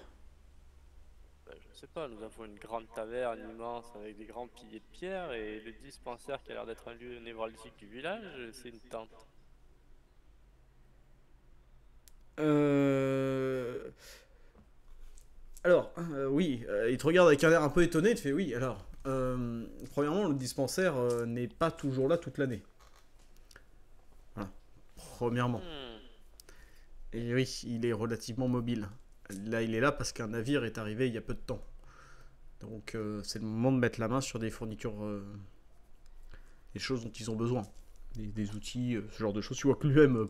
Ben, je sais pas, nous avons une grande taverne immense avec des grands piliers de pierre et le dispensaire qui a l'air d'être un lieu névralgique du village, c'est une tente. Alors, oui, il te regarde avec un air un peu étonné, il te fait oui, alors, premièrement, le dispensaire n'est pas toujours là toute l'année. Voilà, premièrement. Et oui, il est relativement mobile. Là, il est là parce qu'un navire est arrivé il y a peu de temps. Donc, c'est le moment de mettre la main sur des fournitures, des choses dont ils ont besoin. Des outils, ce genre de choses. Tu vois que lui-même...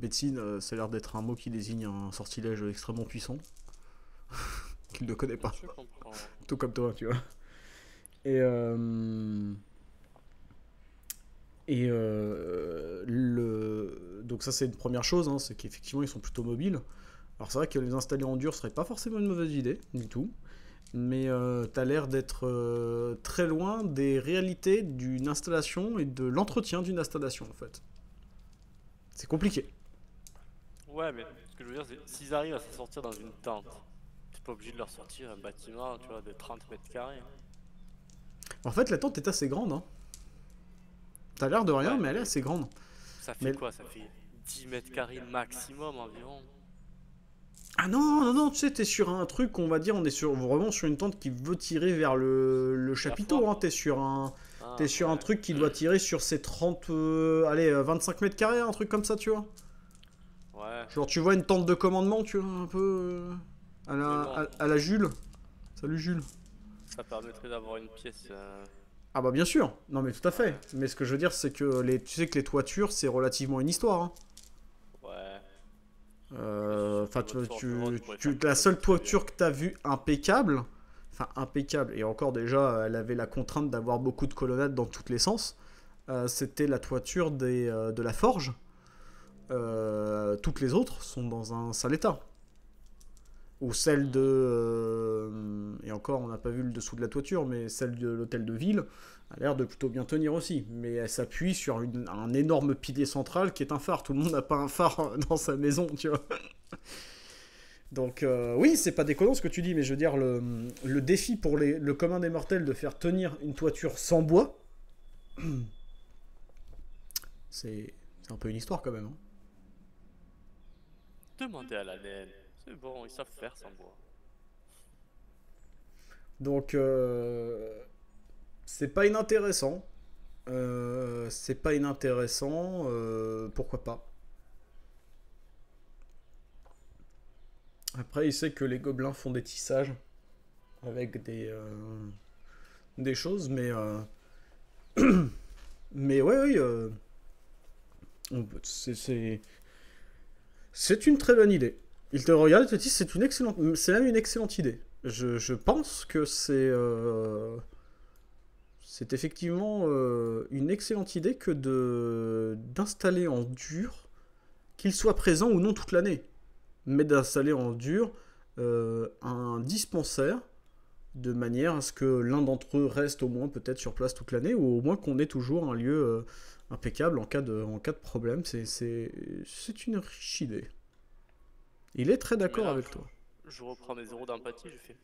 médecine, ça a l'air d'être un mot qui désigne un sortilège extrêmement puissant qu'il ne connaît pas. Tout comme toi, tu vois. Donc ça c'est une première chose, hein, c'est qu'effectivement ils sont plutôt mobiles. Alors c'est vrai que les installer en dur serait pas forcément une mauvaise idée du tout, mais t'as l'air d'être très loin des réalités d'une installation et de l'entretien d'une installation en fait. C'est compliqué. Ouais, mais ce que je veux dire, c'est s'ils arrivent à s'en sortir dans une tente, t'es pas obligé de leur sortir un bâtiment, tu vois, de 30 mètres carrés. En fait, la tente est assez grande, hein. T'as l'air de rien, ouais, mais elle est assez grande. Ça fait quoi? Ça fait 10 mètres carrés maximum environ. Ah non, non, non, tu sais, t'es sur un truc, on va dire, on est sur, vraiment sur une tente qui veut tirer vers le chapiteau, hein, t'es sur un... T'es sur un truc qui doit tirer sur ses 30... allez, 25 mètres carrés, un truc comme ça, tu vois. Ouais. Genre, tu vois une tente de commandement, tu vois, un peu... à la Jules. Salut, Jules. Ça permettrait d'avoir une pièce... Ah bah bien sûr. Non mais tout à fait. Mais ce que je veux dire, c'est que les... tu sais que les toitures, c'est relativement une histoire, hein. Ouais. Enfin, la seule toiture que t'as vue impeccable... Enfin, impeccable, et encore déjà, elle avait la contrainte d'avoir beaucoup de colonnades dans tous les sens. C'était la toiture de la forge. Toutes les autres sont dans un sale état. Ou celle de... et encore, on n'a pas vu le dessous de la toiture, mais celle de l'hôtel de ville a l'air de plutôt bien tenir aussi. Mais elle s'appuie sur un énorme pilier central qui est un phare. Tout le monde n'a pas un phare dans sa maison, tu vois. Donc oui, c'est pas déconnant ce que tu dis, mais je veux dire, le défi pour le commun des mortels de faire tenir une toiture sans bois, c'est un peu une histoire quand même. Hein. Demandez à la laine, c'est bon, ils savent faire sans bois. Donc c'est pas inintéressant, pourquoi pas. Après, il sait que les gobelins font des tissages avec des choses, mais... mais ouais, oui... C'est une très bonne idée. Il te regarde et te dit, c'est une excellente... C'est même une excellente idée. Je pense que c'est... C'est effectivement une excellente idée que d'installer en dur, qu'il soit présent ou non toute l'année, mais d'installer en dur un dispensaire de manière à ce que l'un d'entre eux reste au moins peut-être sur place toute l'année, ou au moins qu'on ait toujours un lieu impeccable en cas de problème. C'est une riche idée. Il est très d'accord avec toi. Je reprends mes zéros d'empathie, je fais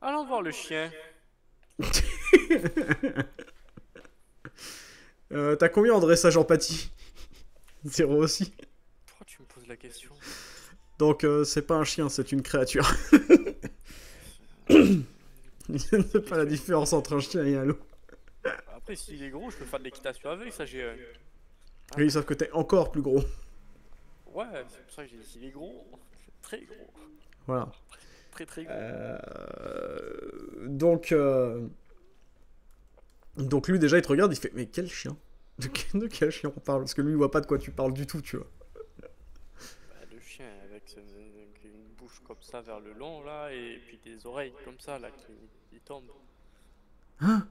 allons voir le chien. T'as combien en dressage empathie? Zéro aussi. Pourquoi tu me poses la question? Donc c'est pas un chien, c'est une créature. Il n'y a pas la différence entre un chien et un loup. Après, s'il est gros, je peux faire de l'équitation avec, ça j'ai... Oui, sauf que t'es encore plus gros. Ouais, c'est pour ça que j'ai dit s'il est gros, très gros. Voilà. Très très gros. Donc lui, déjà, il te regarde, il fait « Mais quel chien ?» De quel chien on parle? Parce que lui, il voit pas de quoi tu parles du tout, tu vois. Bah, le chien avec une bouche comme ça vers le long, là, et puis des oreilles comme ça, là, qui tombent. Hein?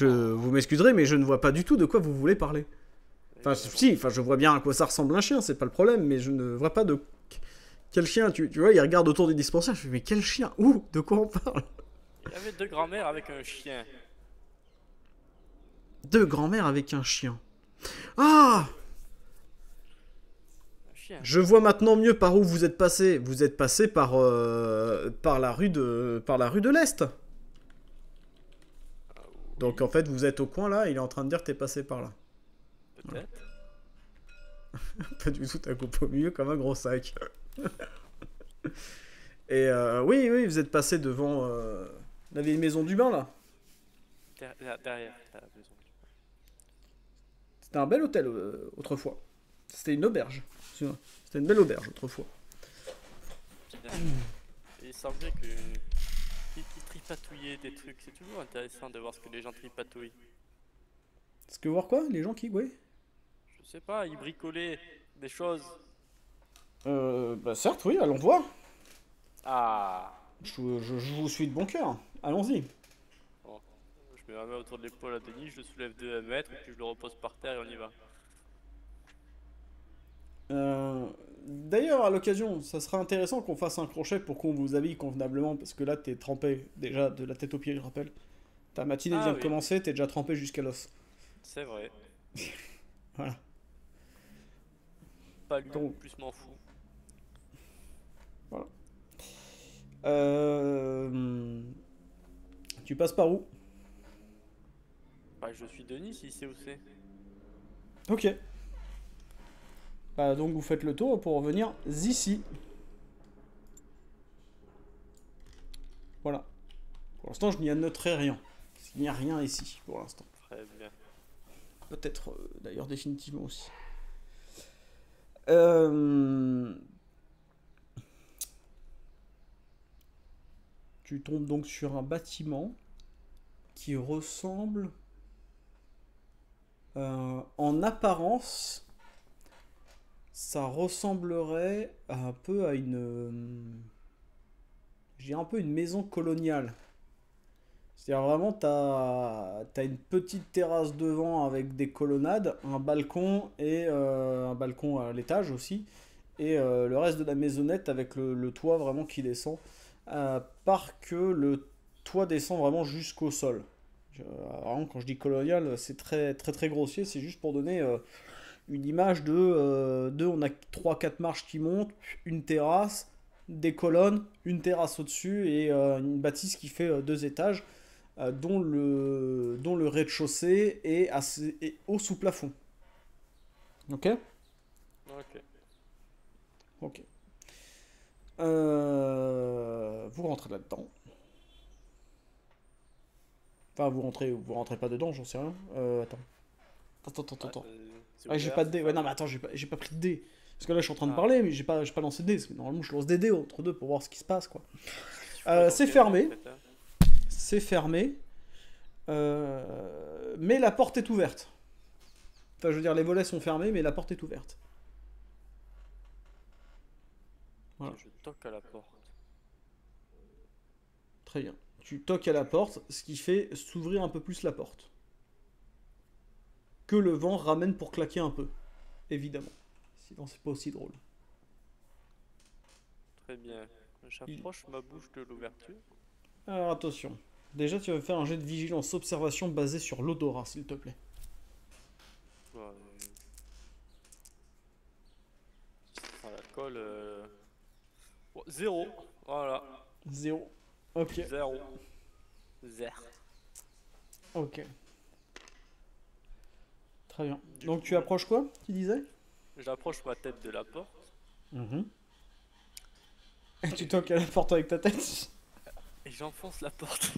Vous m'excuserez, mais je ne vois pas du tout de quoi vous voulez parler. Enfin, si, je vois bien à quoi ça ressemble un chien, c'est pas le problème, mais je ne vois pas de... Quel chien? Tu vois, il regarde autour du dispensaire, je fais « Mais quel chien? Où? De quoi on parle ?» Il y avait deux grand-mères avec un chien. Deux grand-mères avec un chien. Ah! Je vois maintenant mieux par où vous êtes passé. Vous êtes passé par la rue de l'Est. Donc en fait, vous êtes au coin là. Il est en train de dire que t'es passé par là. Peut-être. Voilà. Pas du tout, t'as coupé au milieu comme un gros sac. Et oui, vous êtes passé devant la vieille maison du bain là. Derrière la maison. C'était un bel hôtel autrefois. C'était une auberge. C'était une belle auberge autrefois. Et il semblait qu'ils tripatouillaient des trucs. C'est toujours intéressant de voir ce que les gens tripatouillent. Est-ce que voir quoi? Les gens qui, ouais. Je sais pas, ils bricolaient des choses. Bah certes, oui, allons voir. Ah. Je vous suis de bon cœur. Allons-y. Bon. Je mets ma main autour de l'épaule à Denis, je le soulève de 1 mètre, puis je le repose par terre et on y va. D'ailleurs, à l'occasion, ça sera intéressant qu'on fasse un crochet pour qu'on vous habille convenablement, parce que là, t'es trempé déjà de la tête aux pieds, je rappelle. Ta matinée vient de commencer, t'es déjà trempé jusqu'à l'os. C'est vrai. Voilà. Pas lui, donc... plus m'en fous. Voilà. Tu passes par où? Bah, je suis Denis, il sait où c'est. Ok. Bah, donc vous faites le tour pour revenir ici. Voilà. Pour l'instant, je n'y annoterai rien. Parce qu'il n'y a rien ici, pour l'instant. Très bien. Peut-être, d'ailleurs, définitivement aussi. Tu tombes donc sur un bâtiment qui ressemble en apparence, ça ressemblerait un peu à une j'ai un peu une maison coloniale. C'est-à-dire vraiment t'as une petite terrasse devant avec des colonnades, un balcon et un balcon à l'étage aussi et le reste de la maisonnette avec le toit vraiment qui descend. À part que le toit descend vraiment jusqu'au sol. Vraiment, quand je dis colonial, c'est très très très grossier, c'est juste pour donner une image de on a 3-4 marches qui montent, une terrasse, des colonnes, une terrasse au-dessus et une bâtisse qui fait 2 étages, dont le rez-de-chaussée est haut sous plafond. Ok. Ok. Vous rentrez là-dedans. Enfin, vous rentrez pas dedans, j'en sais rien. Attends. Ah, j'ai pas de dés. Ouais, non, mais attends, j'ai pas pris de dés. Parce que là, je suis en train de parler, mais j'ai pas lancé de dés. Parce que normalement, je lance des dés entre deux pour voir ce qui se passe, quoi. C'est fermé. C'est fermé. Mais la porte est ouverte. Enfin, je veux dire, les volets sont fermés, mais la porte est ouverte. Voilà. Je toque à la porte. Très bien. Tu toques à la porte, ce qui fait s'ouvrir un peu plus la porte. Que le vent ramène pour claquer un peu, évidemment. Sinon, c'est pas aussi drôle. Très bien. J'approche ma bouche de l'ouverture. Alors, attention. Déjà, tu vas me faire un jet de vigilance-observation basé sur l'odorat, s'il te plaît. Ouais. Ah, la colle... Bon, zéro. Voilà. Zéro. Ok. Zéro. Zéro. Ok. Très bien. Donc tu approches quoi, tu disais? J'approche ma tête de la porte. Et tu toques à la porte avec ta tête? Et j'enfonce la porte.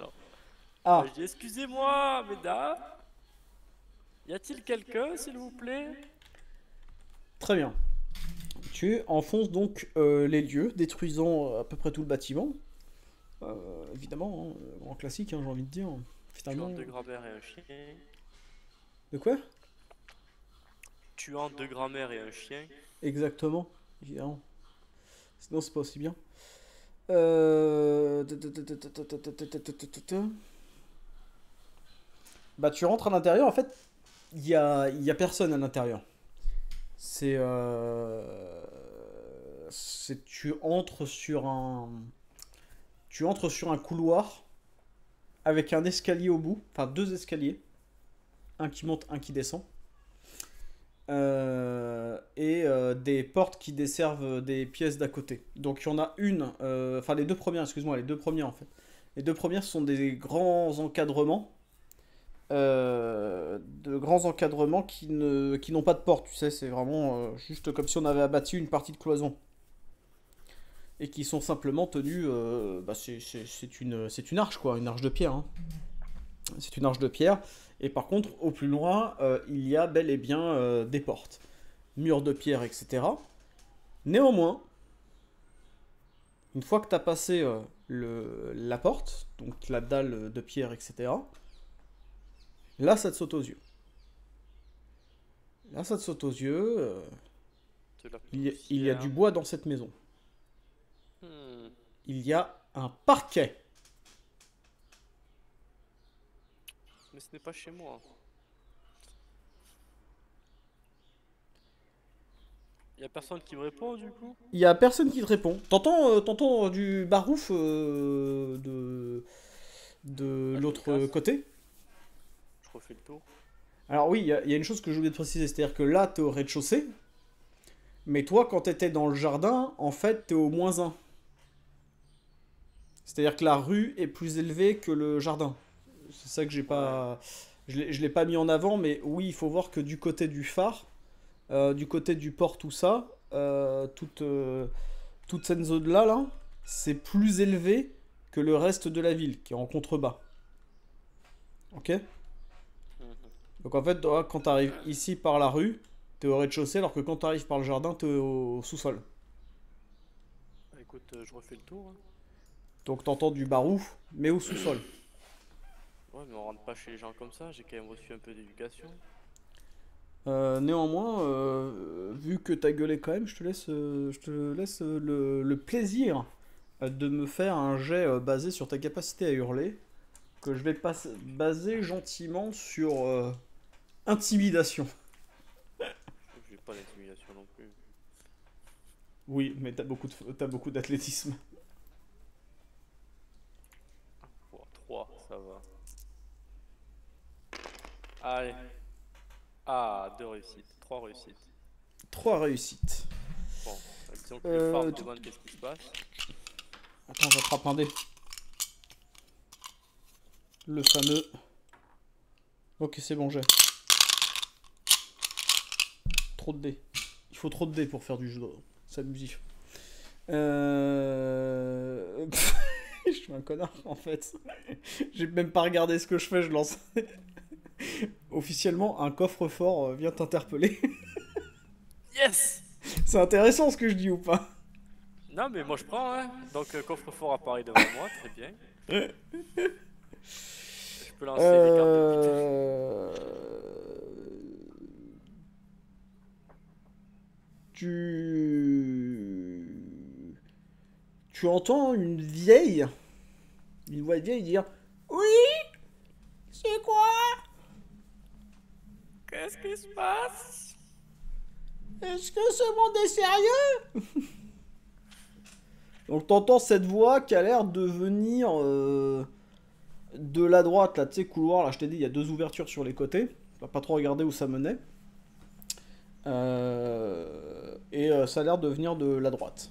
Non. Ah. Je dis, excusez-moi, mesdames. Y a-t-il quelqu'un, s'il vous plaît? Très bien. Tu enfonces donc les lieux, détruisant à peu près tout le bâtiment. Évidemment, hein, grand classique, hein, j'ai envie de dire. Finalement, tuant de grand-mère et un chien. De quoi? Tuant de grand-mère et un chien. Exactement, évidemment. Sinon, c'est pas aussi bien. Bah, tu rentres à l'intérieur, en fait, il y a personne à l'intérieur. C'est... Tu entres sur un couloir avec un escalier au bout, enfin deux escaliers, un qui monte, un qui descend, et des portes qui desservent des pièces d'à côté. Donc il y en a une, enfin les deux premières, excuse-moi, les deux premières en fait. Les deux premières sont des grands encadrements, qui n'ont pas de porte, tu sais, c'est vraiment juste comme si on avait abattu une partie de cloison. Et qui sont simplement tenus, bah c'est une arche quoi, une arche de pierre. Hein. C'est une arche de pierre. Et par contre, au plus loin, il y a bel et bien des portes, murs de pierre, etc. Néanmoins, une fois que tu as passé la porte, donc la dalle de pierre, etc. Là, ça te saute aux yeux. Là, ça te saute aux yeux. Il y a du bois dans cette maison. Il y a un parquet. Mais ce n'est pas chez moi. Il n'y a personne qui me répond du coup? Il n'y a personne qui te répond. T'entends du barouf de l'autre côté? Je refais le tour. Alors oui, il y a une chose que j'ai oublié de préciser, c'est-à-dire que là, t'es au rez-de-chaussée. Mais toi, quand t'étais dans le jardin, en fait, t'es au -1. C'est-à-dire que la rue est plus élevée que le jardin. C'est ça que j'ai pas... Je l'ai pas mis en avant, mais oui, il faut voir que du côté du phare, du côté du port, tout ça, toute cette zone-là, là, c'est plus élevé que le reste de la ville, qui est en contrebas. Ok? Donc en fait, quand t'arrives ici par la rue, t'es au rez-de-chaussée, alors que quand t'arrives par le jardin, t'es au sous-sol. Écoute, je refais le tour. Hein. Donc t'entends du barouf, mais au sous-sol. Ouais, mais on rentre pas chez les gens comme ça, j'ai quand même reçu un peu d'éducation. Néanmoins, vu que t'as gueulé quand même, je te laisse le plaisir de me faire un jet basé sur ta capacité à hurler, que je vais baser gentiment sur intimidation. J'ai pas d'intimidation non plus. Oui, mais t'as beaucoup d'athlétisme. 3, ça va. Allez. Ah, 2 réussites. 3 réussites. 3 réussites. Bon, disons que le phare me demande qu'est-ce qui se passe. Attends, je rattrape un dé. Le fameux. Ok, c'est bon, j'ai. Trop de dés. Il faut trop de dés pour faire du jeu. C'est abusif. Je suis un connard en fait. J'ai même pas regardé ce que je fais, je lance. Officiellement, un coffre-fort vient t'interpeller. Yes! C'est intéressant ce que je dis ou pas? Non, mais moi je prends, hein. Donc, coffre-fort apparaît devant moi, très bien. Je peux lancer les cartes de Tu entends une vieille d'une voix vieille dire « Oui? C'est quoi? Qu'est-ce qui se passe? Est-ce que ce monde est sérieux ?» Donc t'entends cette voix qui a l'air de venir de la droite, là, tu sais, couloir, là, je t'ai dit, il y a deux ouvertures sur les côtés. On va pas trop regarder où ça menait. Ça a l'air de venir de la droite.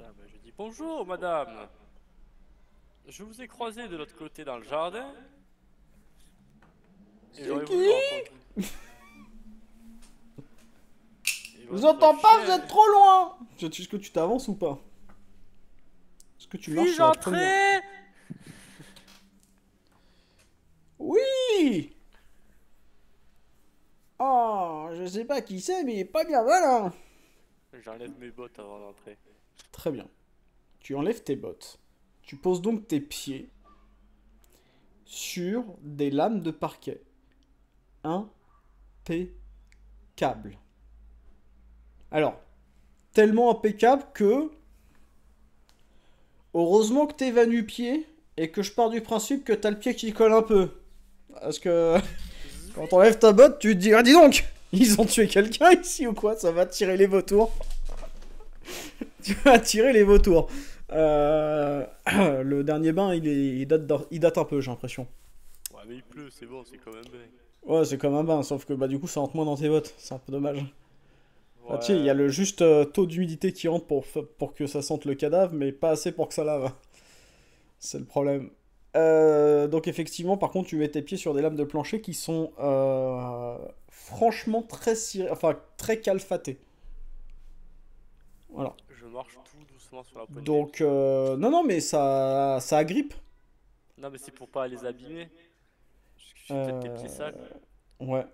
Ah ben, je dis bonjour, madame. Je vous ai croisé de l'autre côté dans le jardin. Et j'aurais voulu vous rencontrer. Je vous entends pas, vous êtes trop loin! Est-ce que tu t'avances ou pas? Est-ce que tu marches? Puis-je entrer? Oui! Oh, je sais pas qui c'est, mais il est pas bien malin! J'enlève mes bottes avant d'entrer. Très bien. Tu enlèves tes bottes. Tu poses donc tes pieds sur des lames de parquet. Impeccable. Alors, tellement impeccable que, heureusement que t'es va nu-pied et que je pars du principe que t'as le pied qui colle un peu. Parce que quand t'enlèves ta botte, tu te dis, ah dis donc, ils ont tué quelqu'un ici ou quoi? Ça va attirer les vautours. Tu vas attirer les vautours. Le dernier bain, il date un peu, j'ai l'impression. Ouais mais il pleut, c'est bon, c'est quand même bien. Ouais, c'est comme un bain, sauf que bah du coup ça rentre moins dans tes bottes, c'est un peu dommage. Ouais. Ah, tiens, il y a le juste taux d'humidité qui rentre pour que ça sente le cadavre, mais pas assez pour que ça lave. C'est le problème. Donc effectivement, par contre, tu mets tes pieds sur des lames de plancher qui sont franchement très cirées, enfin très calfatées. Voilà. Je marche tout doucement sur la poignée. Donc non, mais ça agrippe. Non, mais c'est pour pas les abîmer. J'ai peut-être tes pieds sales. Ouais.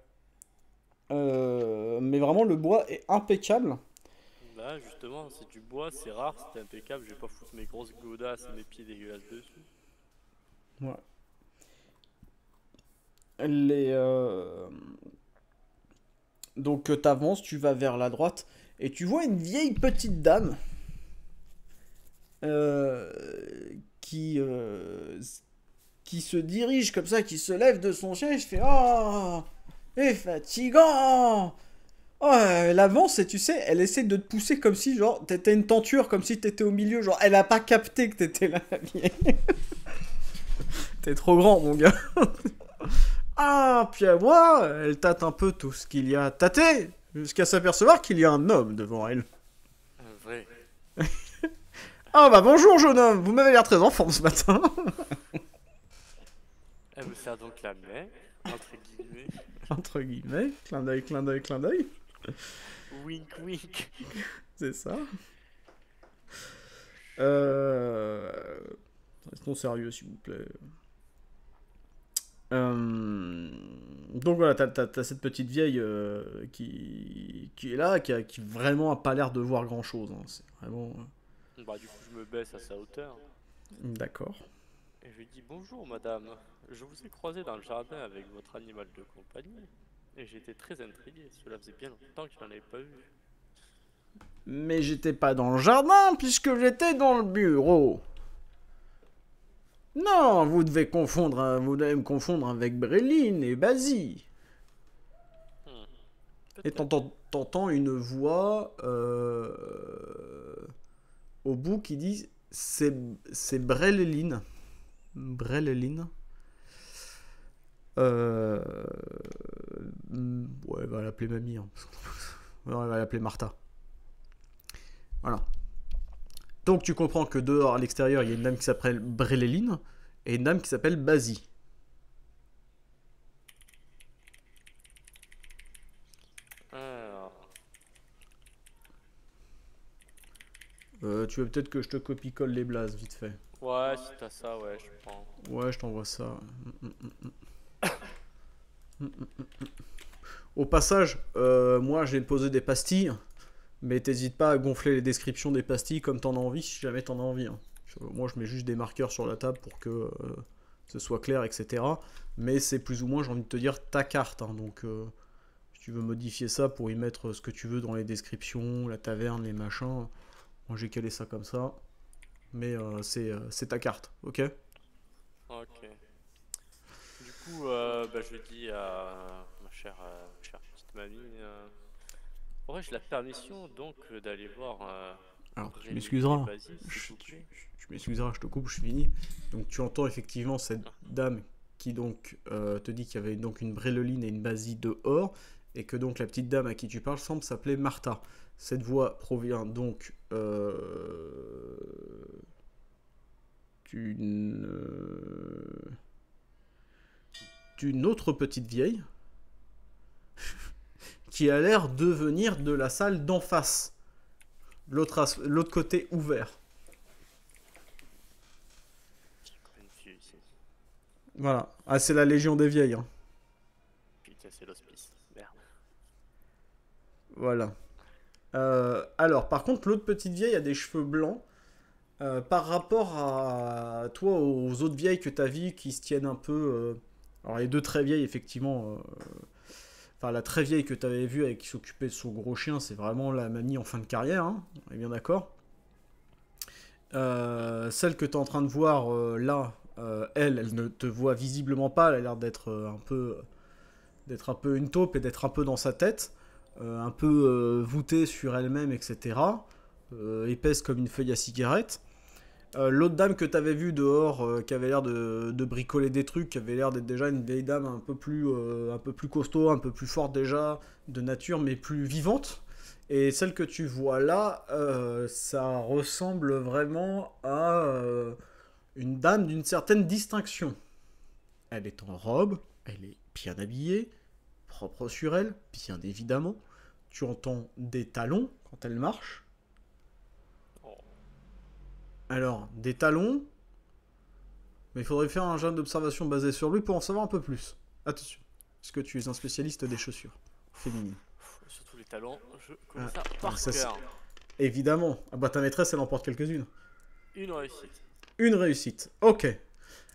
Mais vraiment le bois est impeccable. Bah justement c'est du bois, c'est rare, c'est impeccable, je vais pas foutre mes grosses godasses et mes pieds dégueulasses dessus. Ouais. Donc t'avances, tu vas vers la droite et tu vois une vieille petite dame qui se dirige comme ça, qui se lève de son siège, fait oh et fatigant! Oh, elle avance et tu sais, elle essaie de te pousser comme si, genre, t'étais une tenture, comme si t'étais au milieu, genre, elle a pas capté que t'étais là, la vieille. T'es trop grand, mon gars. Ah, puis à voir, elle tâte un peu tout ce qu'il y a à tâter, jusqu'à s'apercevoir qu'il y a un homme devant elle. Vrai. Ah bah bonjour, jeune homme, vous m'avez l'air très en forme ce matin. Elle me sert donc la main, entre guillemets. Entre guillemets, clin d'œil, clin d'œil, clin d'œil. Wink, wink. C'est ça. Restons sérieux, s'il vous plaît. Donc voilà, t'as cette petite vieille qui est là, qui vraiment a pas l'air de voir grand chose. Hein. C'est vraiment. Bah, du coup, je me baisse à sa hauteur. D'accord. Et je lui dis bonjour, madame. Je vous ai croisé dans le jardin avec votre animal de compagnie et j'étais très intrigué. Cela faisait bien longtemps que je n'en avais pas vu. Mais j'étais pas dans le jardin puisque j'étais dans le bureau. Non, vous devez me confondre avec Bréleline et Basie. Et t'entends une voix au bout qui dit c'est Bréleline. Bréleline. Ouais, elle va l'appeler Mamie. Hein. Non, elle va l'appeler Martha. Voilà. Donc tu comprends que dehors, à l'extérieur, il y a une dame qui s'appelle Bréleline et une dame qui s'appelle Basie. Tu veux peut-être que je te copie-colle les blazes, vite fait. Ouais, si t'as ça, ouais, je prends. Ouais, je t'envoie ça. Au passage, moi j'ai posé des pastilles, mais t'hésites pas à gonfler les descriptions des pastilles comme t'en as envie, si jamais t'en as envie. Hein. Moi je mets juste des marqueurs sur la table pour que ce soit clair, etc. Mais c'est plus ou moins, j'ai envie de te dire, ta carte. Hein. Donc si tu veux modifier ça pour y mettre ce que tu veux dans les descriptions, la taverne, les machins, moi j'ai calé ça comme ça. mais c'est ta carte, ok? Ok. Du coup, je dis à ma chère petite mamie, aurais-je la permission donc d'aller voir... Alors, tu m'excuseras, je te coupe, je finis. Donc, tu entends effectivement cette dame qui donc te dit qu'il y avait donc une Bréleline et une Basie dehors, et que donc la petite dame à qui tu parles semble s'appeler Martha. Cette voix provient donc d'une autre petite vieille qui a l'air de venir de la salle d'en face. L'autre côté ouvert. Voilà. Ah, c'est la Légion des vieilles. Hein. Putain, c'est l'hospice. Merde. Voilà. Alors, par contre, l'autre petite vieille a des cheveux blancs. Par rapport à toi, aux autres vieilles que tu as vues qui se tiennent un peu... Alors, les deux très vieilles, effectivement... Enfin, la très vieille que tu avais vue et qui s'occupait de son gros chien, c'est vraiment la mamie en fin de carrière, hein, on est bien d'accord. Celle que tu es en train de voir là, elle ne te voit visiblement pas, elle a l'air d'être un peu une taupe et d'être un peu dans sa tête, un peu voûtée sur elle-même, etc. Épaisse comme une feuille à cigarette. L'autre dame que tu avais vue dehors, qui avait l'air de bricoler des trucs, qui avait l'air d'être déjà une vieille dame un peu plus costaud, un peu plus forte déjà, de nature, mais plus vivante. Et celle que tu vois là, ça ressemble vraiment à une dame d'une certaine distinction. Elle est en robe, elle est bien habillée, propre sur elle, bien évidemment. Tu entends des talons quand elle marche. Alors, des talons, mais il faudrait faire un jeu d'observation basé sur lui pour en savoir un peu plus. Attention, parce que tu es un spécialiste des chaussures féminines. Surtout les talons, je connais ça par cœur. Évidemment. Ah bah ta maîtresse, elle en porte quelques-unes. Une réussite. Une réussite, ok.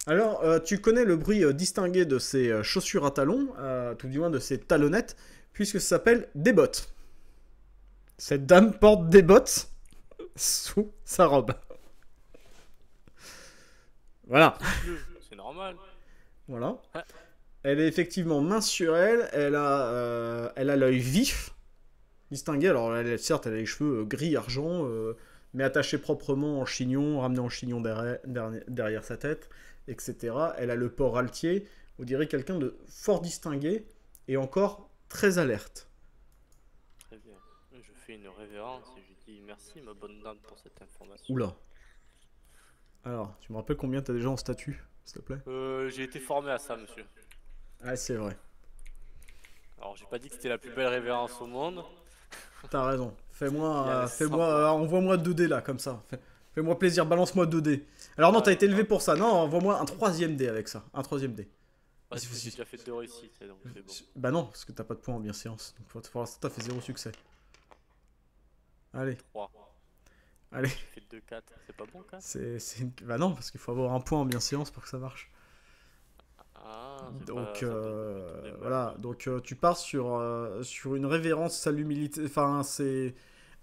Alors, tu connais le bruit distingué de ces chaussures à talons, tout du moins de ces talonnettes, puisque ça s'appelle des bottes. Cette dame porte des bottes sous sa robe. Voilà. C'est normal. Voilà. Elle est effectivement mince sur elle. Elle a l'œil vif, distingué. Alors, certes, elle a les cheveux gris argent, mais attachés proprement en chignon, ramenés en chignon derrière sa tête, etc. Elle a le port altier. On dirait quelqu'un de fort distingué et encore très alerte. Très bien. Je fais une révérence et je dis merci, ma bonne dame, pour cette information. Oula. Alors, tu me rappelles combien t'as déjà en statut, s'il te plaît? J'ai été formé à ça, monsieur. Ah, c'est vrai. Alors, j'ai pas dit que c'était la plus belle révérence au monde. T'as raison. Envoie-moi 2 dés, là, comme ça. Fais-moi plaisir, balance-moi 2 dés. Alors non, t'as été élevé pour ça. Non, envoie-moi un 3e dé avec ça. Un 3e dé. Bah, j'ai déjà fait 2 réussites, donc c'est bon. Bah non, parce que t'as pas de points en bienséance. Donc, pour l'instant, t'as fait 0 succès. Allez. 3. Allez. J'ai fait 2-4, c'est pas bon, 4 ? Bah non, parce qu'il faut avoir un point en bienséance pour que ça marche. Ah, donc pas... voilà, donc tu pars sur une révérence, salut militaire. Enfin, c'est.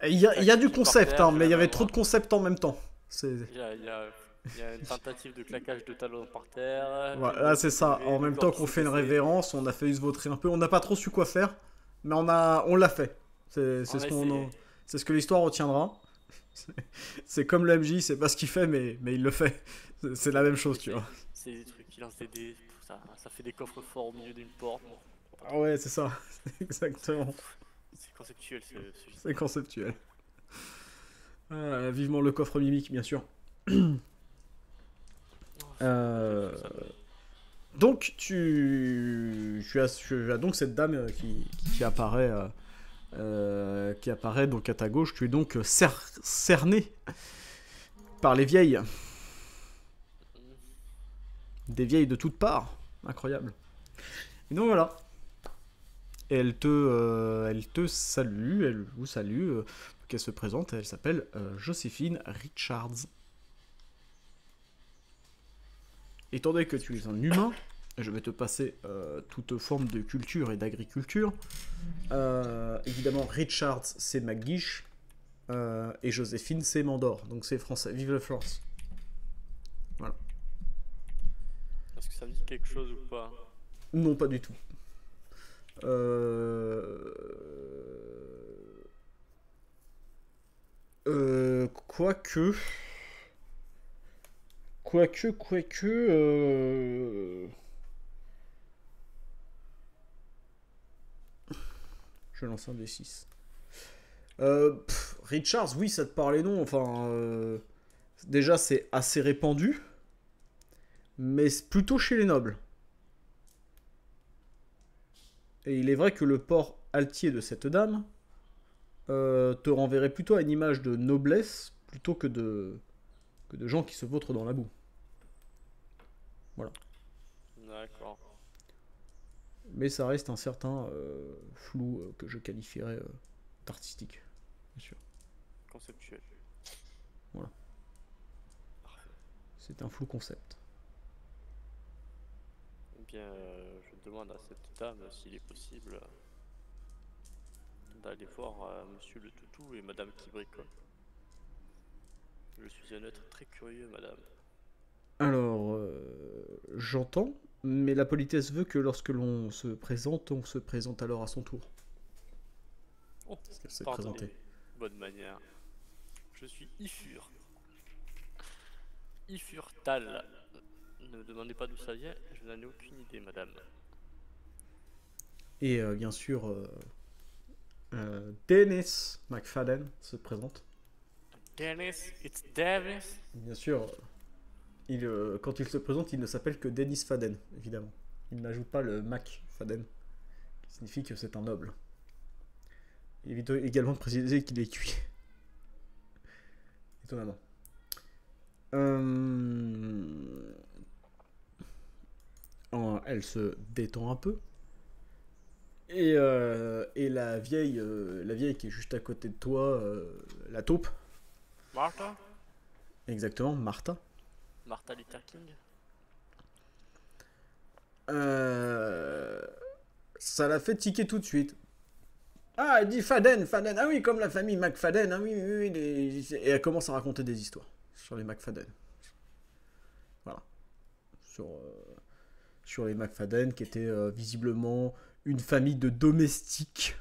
Il y a du concept, hein, mais il y avait trop de concepts en même temps. Il y a une tentative de claquage de talons par terre. Voilà, c'est ça. En même temps qu'on fait une révérence, on a failli se vautrer un peu. On n'a pas trop su quoi faire, mais on l'a fait. C'est ce que l'histoire retiendra. C'est comme le MJ, c'est pas ce qu'il fait, mais il le fait. C'est la même chose, tu vois. C'est des trucs qui lancent des dés, ça fait des coffres forts au milieu d'une porte. Ah ouais, c'est ça, exactement. C'est conceptuel, c'est conceptuel. Ah, vivement le coffre mimique, bien sûr. Donc, tu as donc cette dame qui apparaît. Qui apparaît donc à ta gauche. Tu es donc cerné par les vieilles. Des vieilles de toutes parts. Incroyable. Et donc voilà. Et elle te salue. Elle vous salue. Donc elle se présente. Elle s'appelle Joséphine Richards. Étant donné que tu es un humain, je vais te passer toute forme de culture et d'agriculture. Évidemment, Richards, c'est McGuiche. Et Joséphine, c'est Mandor, donc c'est français. Vive la France. Voilà. Est-ce que ça me dit quelque chose ou pas? Non, pas du tout. Quoique... Je lance un D6. Richards, oui, ça te parlait, non. Enfin, déjà, c'est assez répandu. Mais plutôt chez les nobles. Et il est vrai que le port altier de cette dame te renverrait plutôt à une image de noblesse plutôt que de gens qui se vautrent dans la boue. Voilà. D'accord. Mais ça reste un certain flou que je qualifierais d'artistique. Bien sûr. Conceptuel. Voilà. C'est un flou concept. Eh bien, je demande à cette dame s'il est possible d'aller voir monsieur le toutou et madame qui bricole. Je suis un être très curieux, madame. Alors, j'entends, mais la politesse veut que lorsque l'on se présente, on se présente alors à son tour. Oh, c'est présenté. Bonne manière. Je suis Ifur. Ifur Tal. Ne me demandez pas d'où ça vient, je n'en ai aucune idée, madame. Et bien sûr, Dennis McFadden se présente. Dennis, it's Davis. Bien sûr. Il, quand il se présente, il ne s'appelle que Dennis Faden, évidemment. Il n'ajoute pas le Mac Faden, qui signifie que c'est un noble. Il évite également de préciser qu'il est cuit. Étonnamment. Elle se détend un peu. Et la vieille qui est juste à côté de toi, la taupe. Martha. Exactement, Martha. Martha Luther King. Ça l'a fait tiquer tout de suite. Ah, elle dit Faden, Faden. Ah oui, comme la famille McFadden. Ah oui. Et elle commence à raconter des histoires sur les McFadden. Voilà. Sur les McFadden qui étaient visiblement une famille de domestiques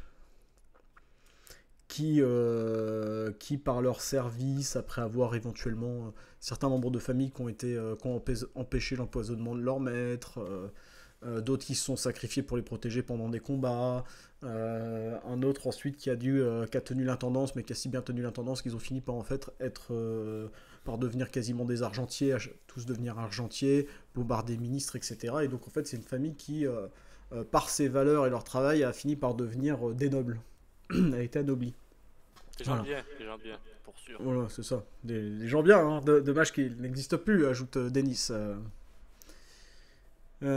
qui par leur service, après avoir éventuellement certains membres de famille qui ont empêché l'empoisonnement de leur maître, d'autres qui se sont sacrifiés pour les protéger pendant des combats, un autre ensuite qui a tenu l'intendance, mais qui a si bien tenu l'intendance qu'ils ont fini par en fait par devenir quasiment des argentiers, tous devenir argentiers, bombarder ministres, etc. Et donc en fait c'est une famille qui, par ses valeurs et leur travail, a fini par devenir des nobles. Elle a été anoblie. Des gens bien, pour sûr. Voilà, c'est ça. Des gens bien, hein. Dommage qu'ils n'existent plus, ajoute Dennis. Et la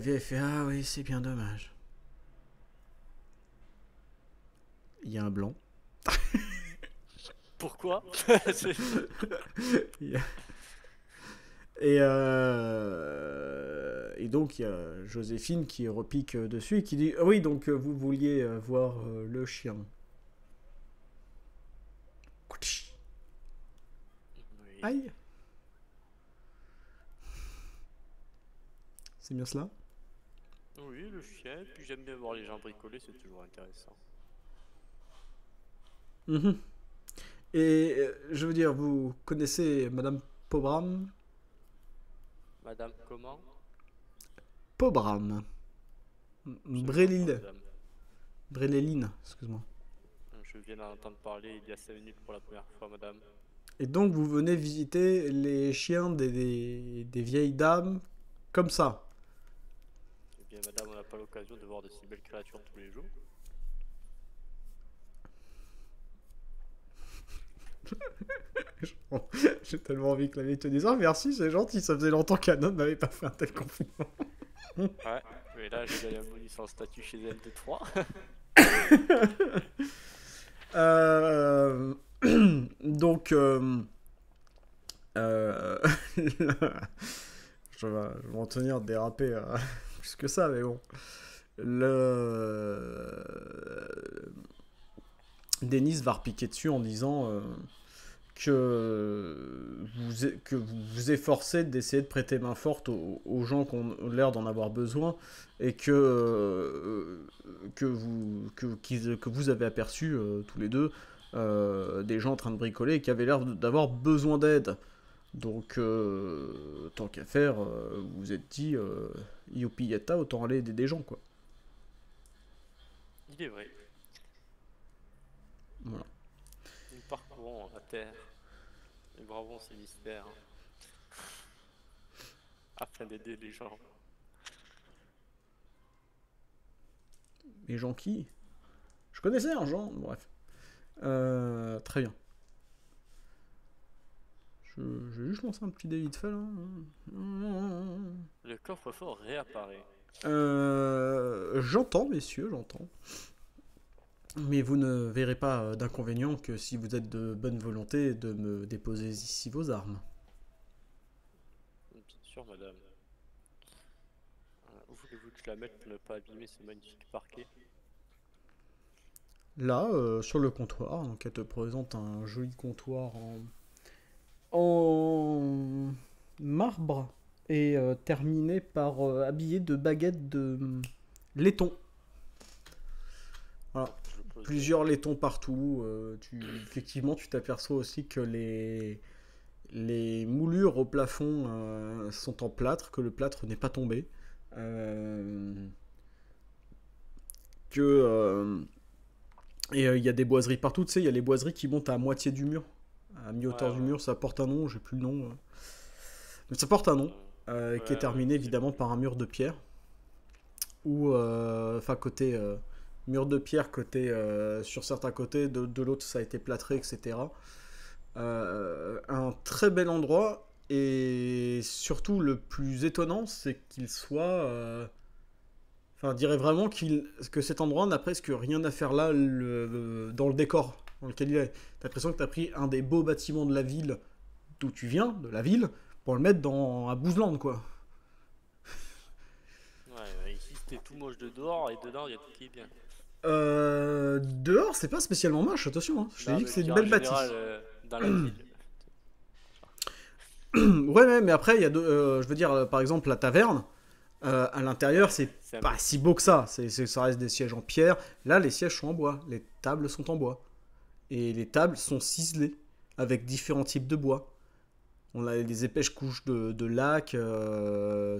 vieille fait « Ah oui, c'est bien dommage. » Il y a un blanc. Pourquoi? Et donc il y a Joséphine qui repique dessus et qui dit ah oui, donc vous vouliez voir le chien. Oui. Aïe. C'est bien cela? Oui, le chien, puis j'aime bien voir les gens bricoler, c'est toujours intéressant. Mmh. Et je veux dire, vous connaissez madame Pobram? Madame comment? Pobram. Bréleline. Bréleline, excuse-moi. Je viens d'entendre parler il y a 5 minutes pour la première fois, madame. Et donc vous venez visiter les chiens des vieilles dames comme ça? Eh bien madame, on n'a pas l'occasion de voir de si belles créatures tous les jours. J'ai tellement envie que la vieille te dise ah merci, c'est gentil, ça faisait longtemps qu'un homme n'avait pas fait un tel compliment. Ouais, mais là j'ai gagné un bonus en statut chez elle de 3. Donc je vais m'en tenir de déraper plus que ça, mais bon. Dennis va repiquer dessus en disant que vous vous efforcez d'essayer de prêter main forte aux gens qui ont l'air d'en avoir besoin et que vous avez aperçu tous les deux des gens en train de bricoler et qui avaient l'air d'avoir besoin d'aide. Donc, tant qu'à faire, vous vous êtes dit, youpi yata, autant aller aider des gens, quoi. Il est vrai. Voilà. Nous parcourons la terre, nous bravons ces mystères, afin d'aider les gens. Les gens qui? Je connaissais un genre, bref. Très bien. Je vais juste lancer un petit dé vite fait là. Le coffre-fort réapparaît. J'entends, messieurs, j'entends. Mais vous ne verrez pas d'inconvénient que si vous êtes de bonne volonté de me déposer ici vos armes. Bien sûr, madame. Où voulez-vous que je la mette pour ne pas abîmer ce magnifique parquet? Là, sur le comptoir. Donc elle te présente un joli comptoir en marbre et terminé par habillé de baguettes de laiton. Voilà. Plusieurs laitons partout. Effectivement, tu t'aperçois aussi que les moulures au plafond sont en plâtre, que le plâtre n'est pas tombé, et il y a des boiseries partout. Tu sais, il y a les boiseries qui montent à moitié du mur, à mi-hauteur du mur. Ça porte un nom, j'ai plus le nom, mais ça porte un nom qui est terminé évidemment par un mur de pierre, ou enfin côté mur de pierre côté, sur certains côtés, de l'autre ça a été plâtré, etc. Un très bel endroit, et surtout le plus étonnant c'est qu'il soit, enfin dirait vraiment que cet endroit n'a presque rien à faire là dans le décor dans lequel il est. T'as l'impression que t'as pris un des beaux bâtiments de la ville d'où tu viens, de la ville, pour le mettre dans un Bouzeland, quoi. Ouais, ici c'était tout moche de dehors, et dedans il y a tout qui est bien. Dehors, c'est pas spécialement moche, attention, hein. Je t'ai dit que c'est une belle bâtisse. Dans la ville. Ouais, mais après, il y a je veux dire, par exemple, la taverne, à l'intérieur, c'est pas si beau que ça. Ça reste des sièges en pierre. Là, les sièges sont en bois, les tables sont en bois. Et les tables sont ciselées, avec différents types de bois. On a des épaisses couches de laque,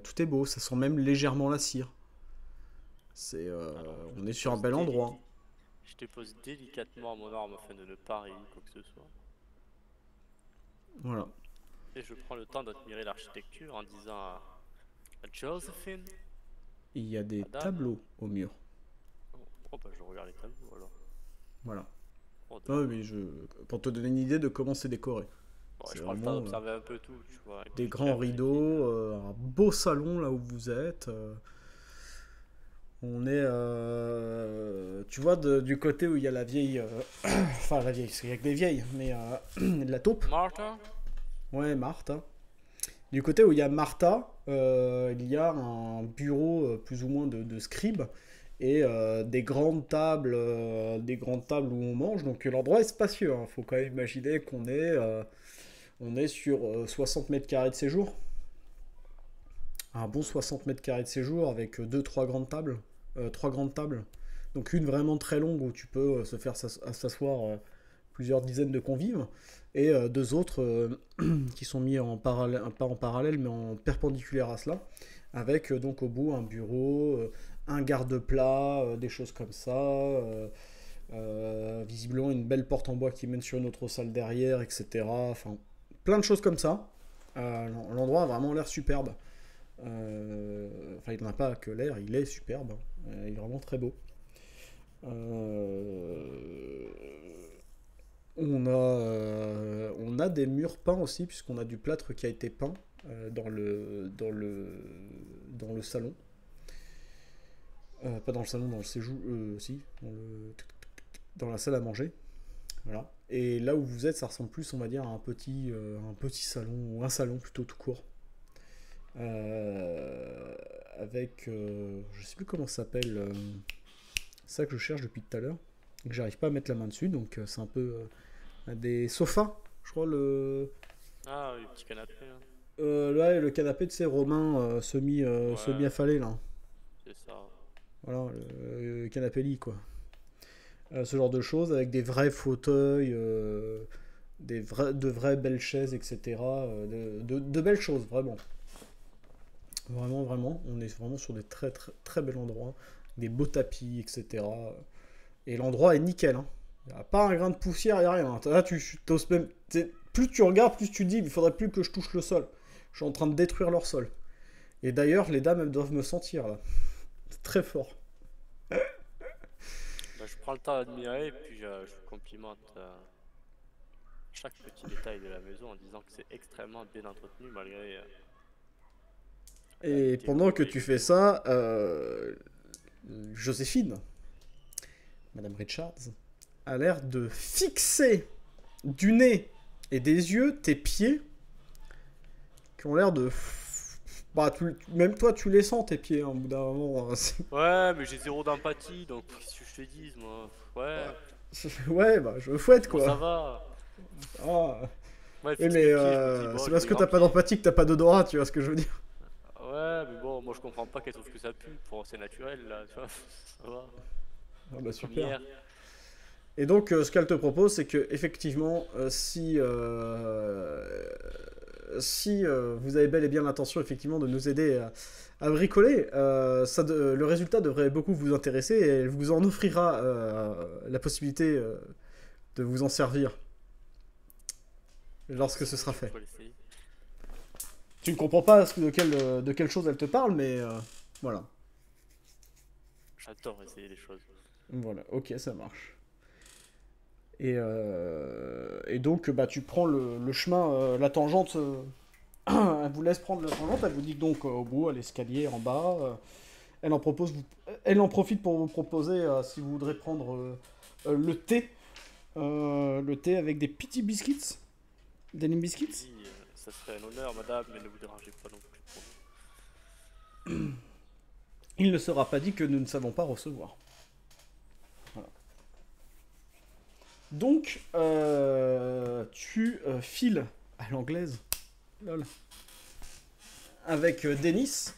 tout est beau, ça sent même légèrement la cire. On est sur un bel endroit. Je te pose délicatement mon arme afin de ne pas rayer quoi que ce soit. Voilà. Et je prends le temps d'admirer l'architecture en disant à Joséphine. Il y a des tableaux au mur. Oh bah je regarde les tableaux alors. Voilà. Non, mais pour te donner une idée de comment c'est décoré. Bon, je prends le temps d'observer un peu tout, tu vois. Des grands rideaux, un beau salon là où vous êtes. On est, tu vois, du côté où il y a la vieille, enfin la vieille, parce qu'il n'y a que des vieilles, mais de la taupe. Martha. Ouais, Martha. Du côté où il y a Martha, il y a un bureau plus ou moins de scribe. Et des grandes tables où on mange. Donc l'endroit est spacieux. Il faut quand même imaginer qu'on est, sur 60 mètres carrés de séjour. Un bon 60 mètres carrés de séjour avec 2-3 grandes tables. 3 grandes tables. Donc une vraiment très longue où tu peux se faire s'asseoir plusieurs dizaines de convives. Et 2 autres qui sont mis en parallèle, pas en parallèle mais en perpendiculaire à cela. Avec donc au bout un bureau... un garde-plat, des choses comme ça, visiblement une belle porte en bois qui mène sur une autre salle derrière, etc. Enfin, plein de choses comme ça. L'endroit a vraiment l'air superbe. Enfin, il n'en a pas que l'air, il est superbe. Il est vraiment très beau. On a des murs peints aussi, puisqu'on a du plâtre qui a été peint dans le salon. Pas dans le salon, dans le séjour, si, dans la salle à manger, voilà. Et là où vous êtes, ça ressemble plus, on va dire, à un petit salon, ou un salon plutôt tout court, avec, je sais plus comment ça s'appelle, ça que je cherche depuis tout à l'heure, que j'arrive pas à mettre la main dessus, donc c'est un peu des sofas, je crois, le... Ah, les petits canapés. Hein. Là, le canapé de ces romains semi-affalés, là. C'est ça. Voilà, le canapé lit, quoi. Ce genre de choses, avec des vrais fauteuils, de vraies belles chaises, etc. De belles choses, vraiment. Vraiment, vraiment. On est vraiment sur des très, très, très bels endroits. Des beaux tapis, etc. Et l'endroit est nickel, hein. Il n'y a pas un grain de poussière, il n'y a rien. Hein. Là, tu t'oses même... Plus tu regardes, plus tu dis, il ne faudrait plus que je touche le sol. Je suis en train de détruire leur sol. Et d'ailleurs, les dames, elles doivent me sentir, là. C'est très fort. Bah, je prends le temps d'admirer, et puis je complimente chaque petit détail de la maison en disant que c'est extrêmement bien entretenu, malgré... et pendant que tu fais ça, Joséphine, Madame Richards, a l'air de fixer du nez et des yeux, tes pieds, qui ont l'air de... Bah, même toi, tu les sens, tes pieds, hein, au bout d'un moment. Ouais, mais j'ai zéro d'empathie, donc qu'est-ce que je te dise, moi? Ouais. Ouais, bah, je fouette, quoi. Bon, ça va. Ah. Ouais, mais c'est parce que t'as pas d'empathie que t'as pas d'odorat, tu vois ce que je veux dire? Ouais, mais bon, moi, je comprends pas qu'elle trouve que ça pue. Pour... C'est naturel, là, tu vois. Ça va. Ah, bah, super. Et donc, ce qu'elle te propose, c'est que effectivement, si vous avez bel et bien l'intention effectivement de nous aider à bricoler, le résultat devrait beaucoup vous intéresser et elle vous en offrira la possibilité de vous en servir lorsque ce sera fait. Tu ne comprends pas de quelle chose elle te parle, mais voilà. J'adore essayer des choses. Voilà, ok, ça marche. Et donc, bah, tu prends le chemin, la tangente, elle vous laisse prendre la tangente, elle vous dit que donc au bout, à l'escalier, en bas, elle en profite pour vous proposer, si vous voudrez prendre le thé avec des petits biscuits, des Lim Biscuits. Oui, ça serait un honneur, madame, mais ne vous dérangez pas non plus. Il ne sera pas dit que nous ne savons pas recevoir. Donc, tu files à l'anglaise, lol, avec Dennis,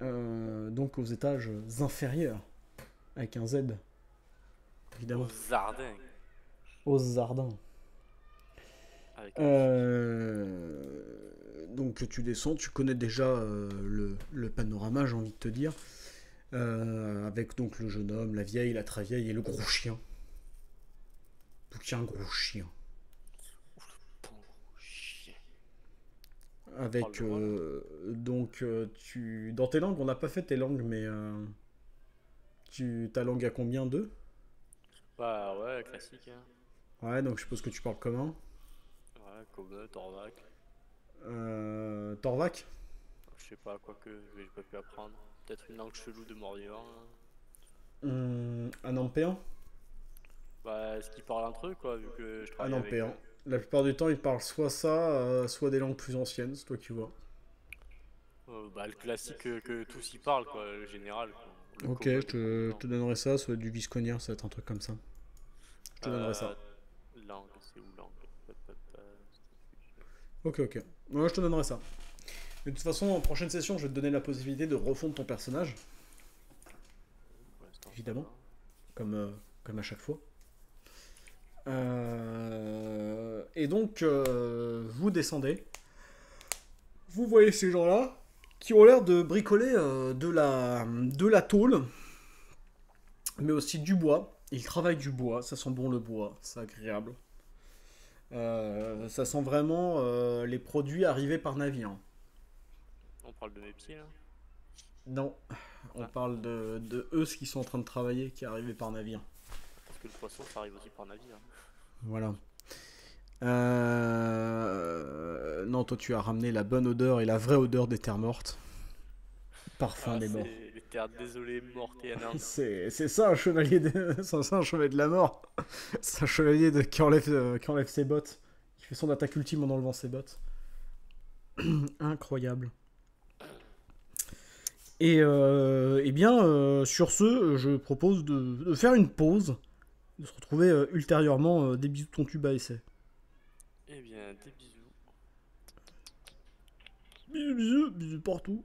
donc aux étages inférieurs, avec un Z, évidemment. Aux Zardins. Aux Zardins. Donc tu descends, tu connais déjà le panorama, j'ai envie de te dire. Avec donc le jeune homme, la vieille, la très vieille et le gros chien. Donc il y a un gros chien. Le gros chien. Avec donc tu dans tes langues, on n'a pas fait tes langues, mais ta langue à combien? 2? Bah ouais, classique. Hein. Ouais, donc je suppose que tu parles commun. Ouais, commun, Torvac. Torvac. Je sais pas, quoique j'ai pas pu apprendre. Peut-être une langue chelou de Mordor. Un ampéen? Bah, est-ce qu'ils parlent entre eux, quoi, vu que je travaille avec... Un ampéen. La plupart du temps, ils parlent soit ça, soit des langues plus anciennes, c'est toi qui vois. Bah, le classique que tous y parlent, quoi, le général. Quoi. Ok, je te donnerai ça, soit du visconien, ça va être un truc comme ça. Je te donnerai ça. Langue, c'est où langue? Ok. Ouais, je te donnerai ça. Mais de toute façon, en prochaine session, je vais te donner la possibilité de refondre ton personnage. Évidemment. Comme à chaque fois. Et donc, vous descendez. Vous voyez ces gens-là qui ont l'air de bricoler de la tôle, mais aussi du bois. Ils travaillent du bois. Ça sent bon le bois. C'est agréable. Ça sent vraiment les produits arrivés par navire. On parle de mes pieds, là? Non, on parle de eux, ceux qui sont en train de travailler, qui arrivaient par navire. Parce que le poisson, ça arrive aussi par navire. Voilà. Non, toi, tu as ramené la bonne odeur et la vraie odeur des terres mortes. Parfum des morts. Les terres désolées, mortes et anarchiques. C'est ça, un chevalier de la mort. C'est un chevalier qui enlève ses bottes. Qui fait son attaque ultime en enlevant ses bottes. Incroyable. Et bien, sur ce, je propose de faire une pause, de se retrouver ultérieurement. Des bisous de ton tube à essai. Eh bien, des bisous. Bisous, bisous, bisous partout.